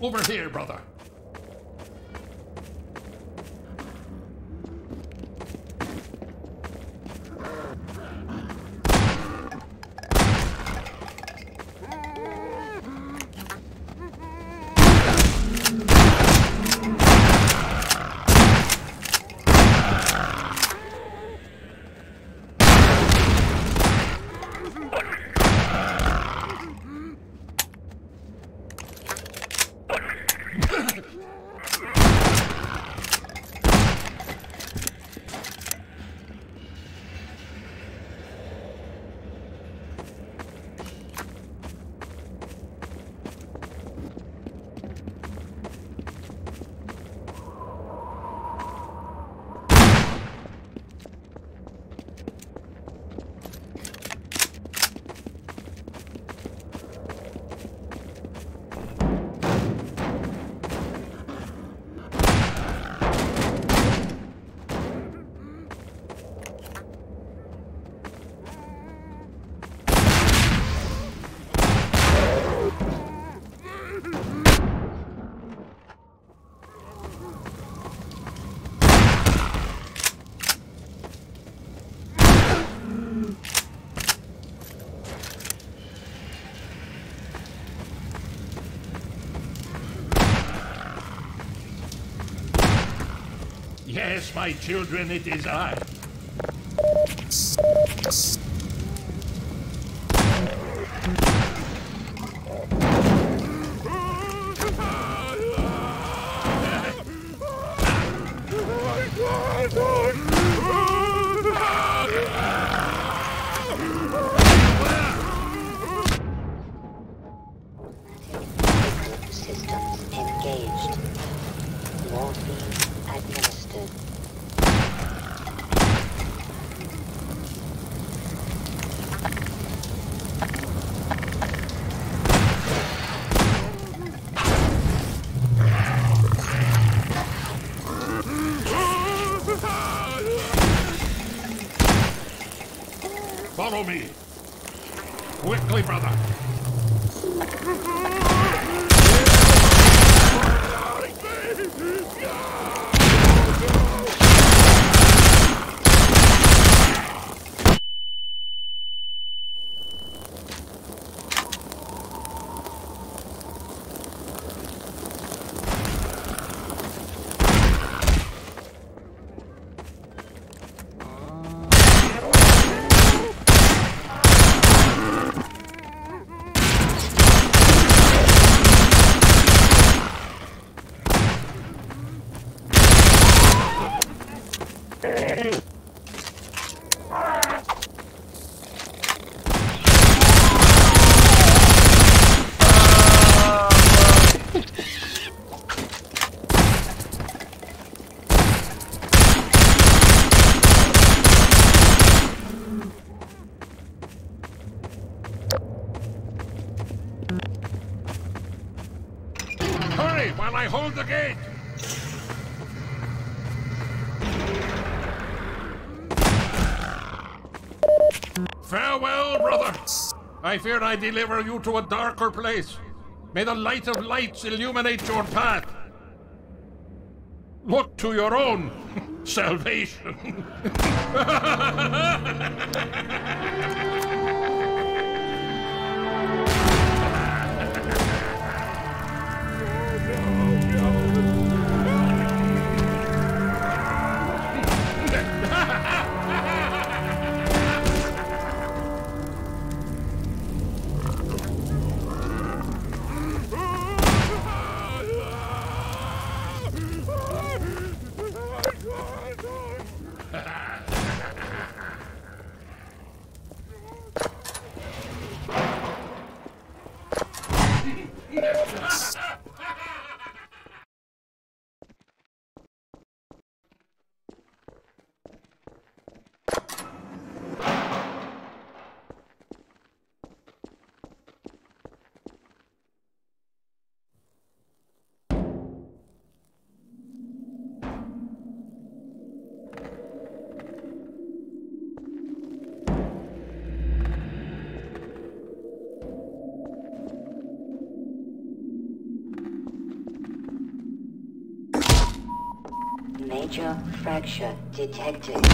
Over here, brother. Yes, my children, it is I. Follow me. Quickly, brother. I fear I deliver you to a darker place. May the light of lights illuminate your path. Look to your own salvation. Major fracture detected.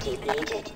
Upkeep needed.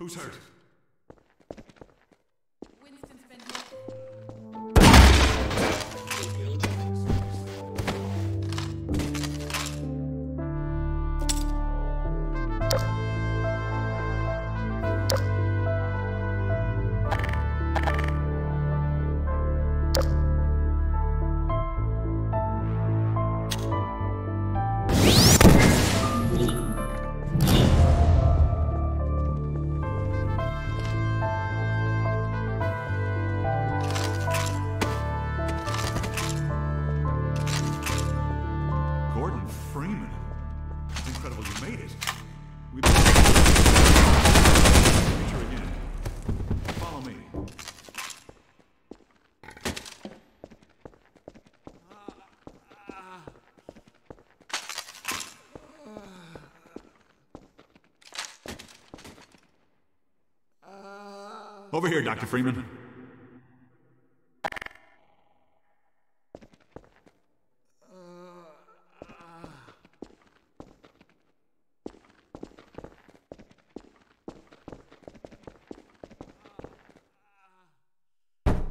Who's hurt? Over here, Dr. Freeman.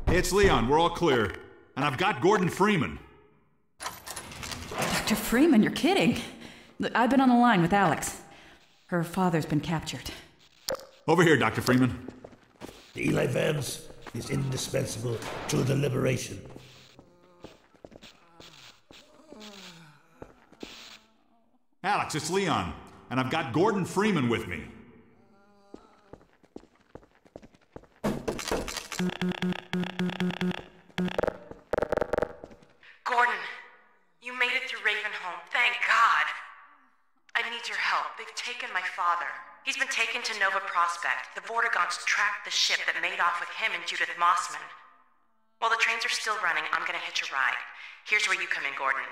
It's Leon, we're all clear. And I've got Gordon Freeman. Dr. Freeman, you're kidding. I've been on the line with Alex. Her father's been captured. Over here, Dr. Freeman. Eli Vance is indispensable to the liberation. Alex, it's Leon, and I've got Gordon Freeman with me. Gordon, you made it through Ravenholm, thank God. I need your help. They've taken my father. He's been taken to Nova Prospect. The Vortigaunts tracked the ship that made off with him and Judith Mossman. While the trains are still running, I'm gonna hitch a ride. Here's where you come in, Gordon.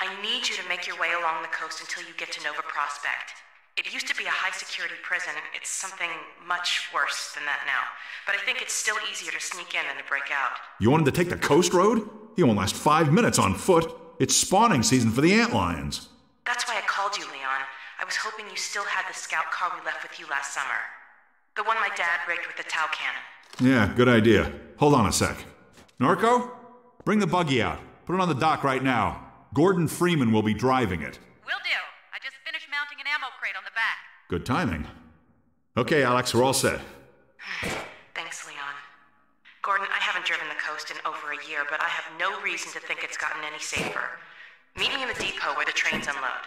I need you to make your way along the coast until you get to Nova Prospect. It used to be a high-security prison. It's something much worse than that now. But I think it's still easier to sneak in than to break out. You want him to take the coast road? He won't last 5 minutes on foot. It's spawning season for the antlions. That's why I called you, Leon. I was hoping you still had the scout car we left with you last summer. The one my dad rigged with the Tau Cannon. Yeah, good idea. Hold on a sec. Norco, bring the buggy out. Put it on the dock right now. Gordon Freeman will be driving it. Will do. I just finished mounting an ammo crate on the back. Good timing. Okay, Alex, we're all set. Thanks, Leon. Gordon, I haven't driven the coast in over a year, but I have no reason to think it's gotten any safer. Meet me in the depot where the trains unload.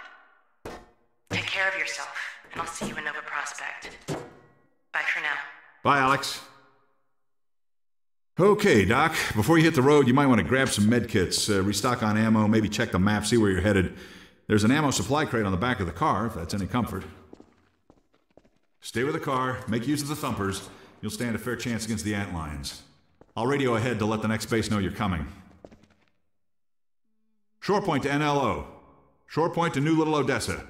Take care of yourself, and I'll see you in Nova Prospect. Bye for now. Bye, Alex. Okay, Doc. Before you hit the road, you might want to grab some medkits, restock on ammo, maybe check the map, see where you're headed. There's an ammo supply crate on the back of the car, if that's any comfort. Stay with the car, make use of the thumpers. You'll stand a fair chance against the antlions. I'll radio ahead to let the next base know you're coming. Shorepoint to NLO. Shorepoint to New Little Odessa.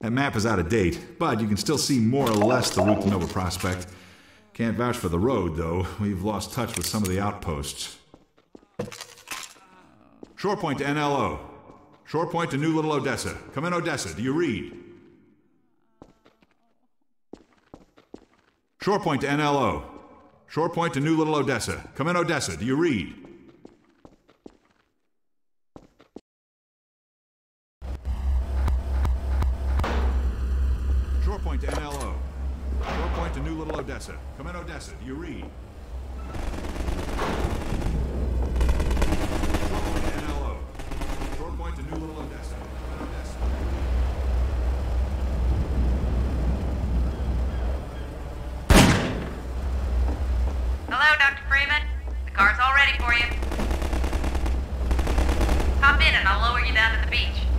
That map is out of date, but you can still see more or less the route to Nova Prospect. Can't vouch for the road, though. We've lost touch with some of the outposts. Shorepoint to NLO. Shorepoint to New Little Odessa. Come in, Odessa. Do you read? Shorepoint to NLO. Shorepoint to New Little Odessa. Come in, Odessa. Do you read? Shorepoint to NLO. Shorepoint to New Little Odessa. Come in, Odessa. Do you read? Shorepoint to NLO. Shorepoint to New Little Odessa. Come in, Odessa. Hello, Dr. Freeman. The car's all ready for you. Hop in and I'll lower you down to the beach.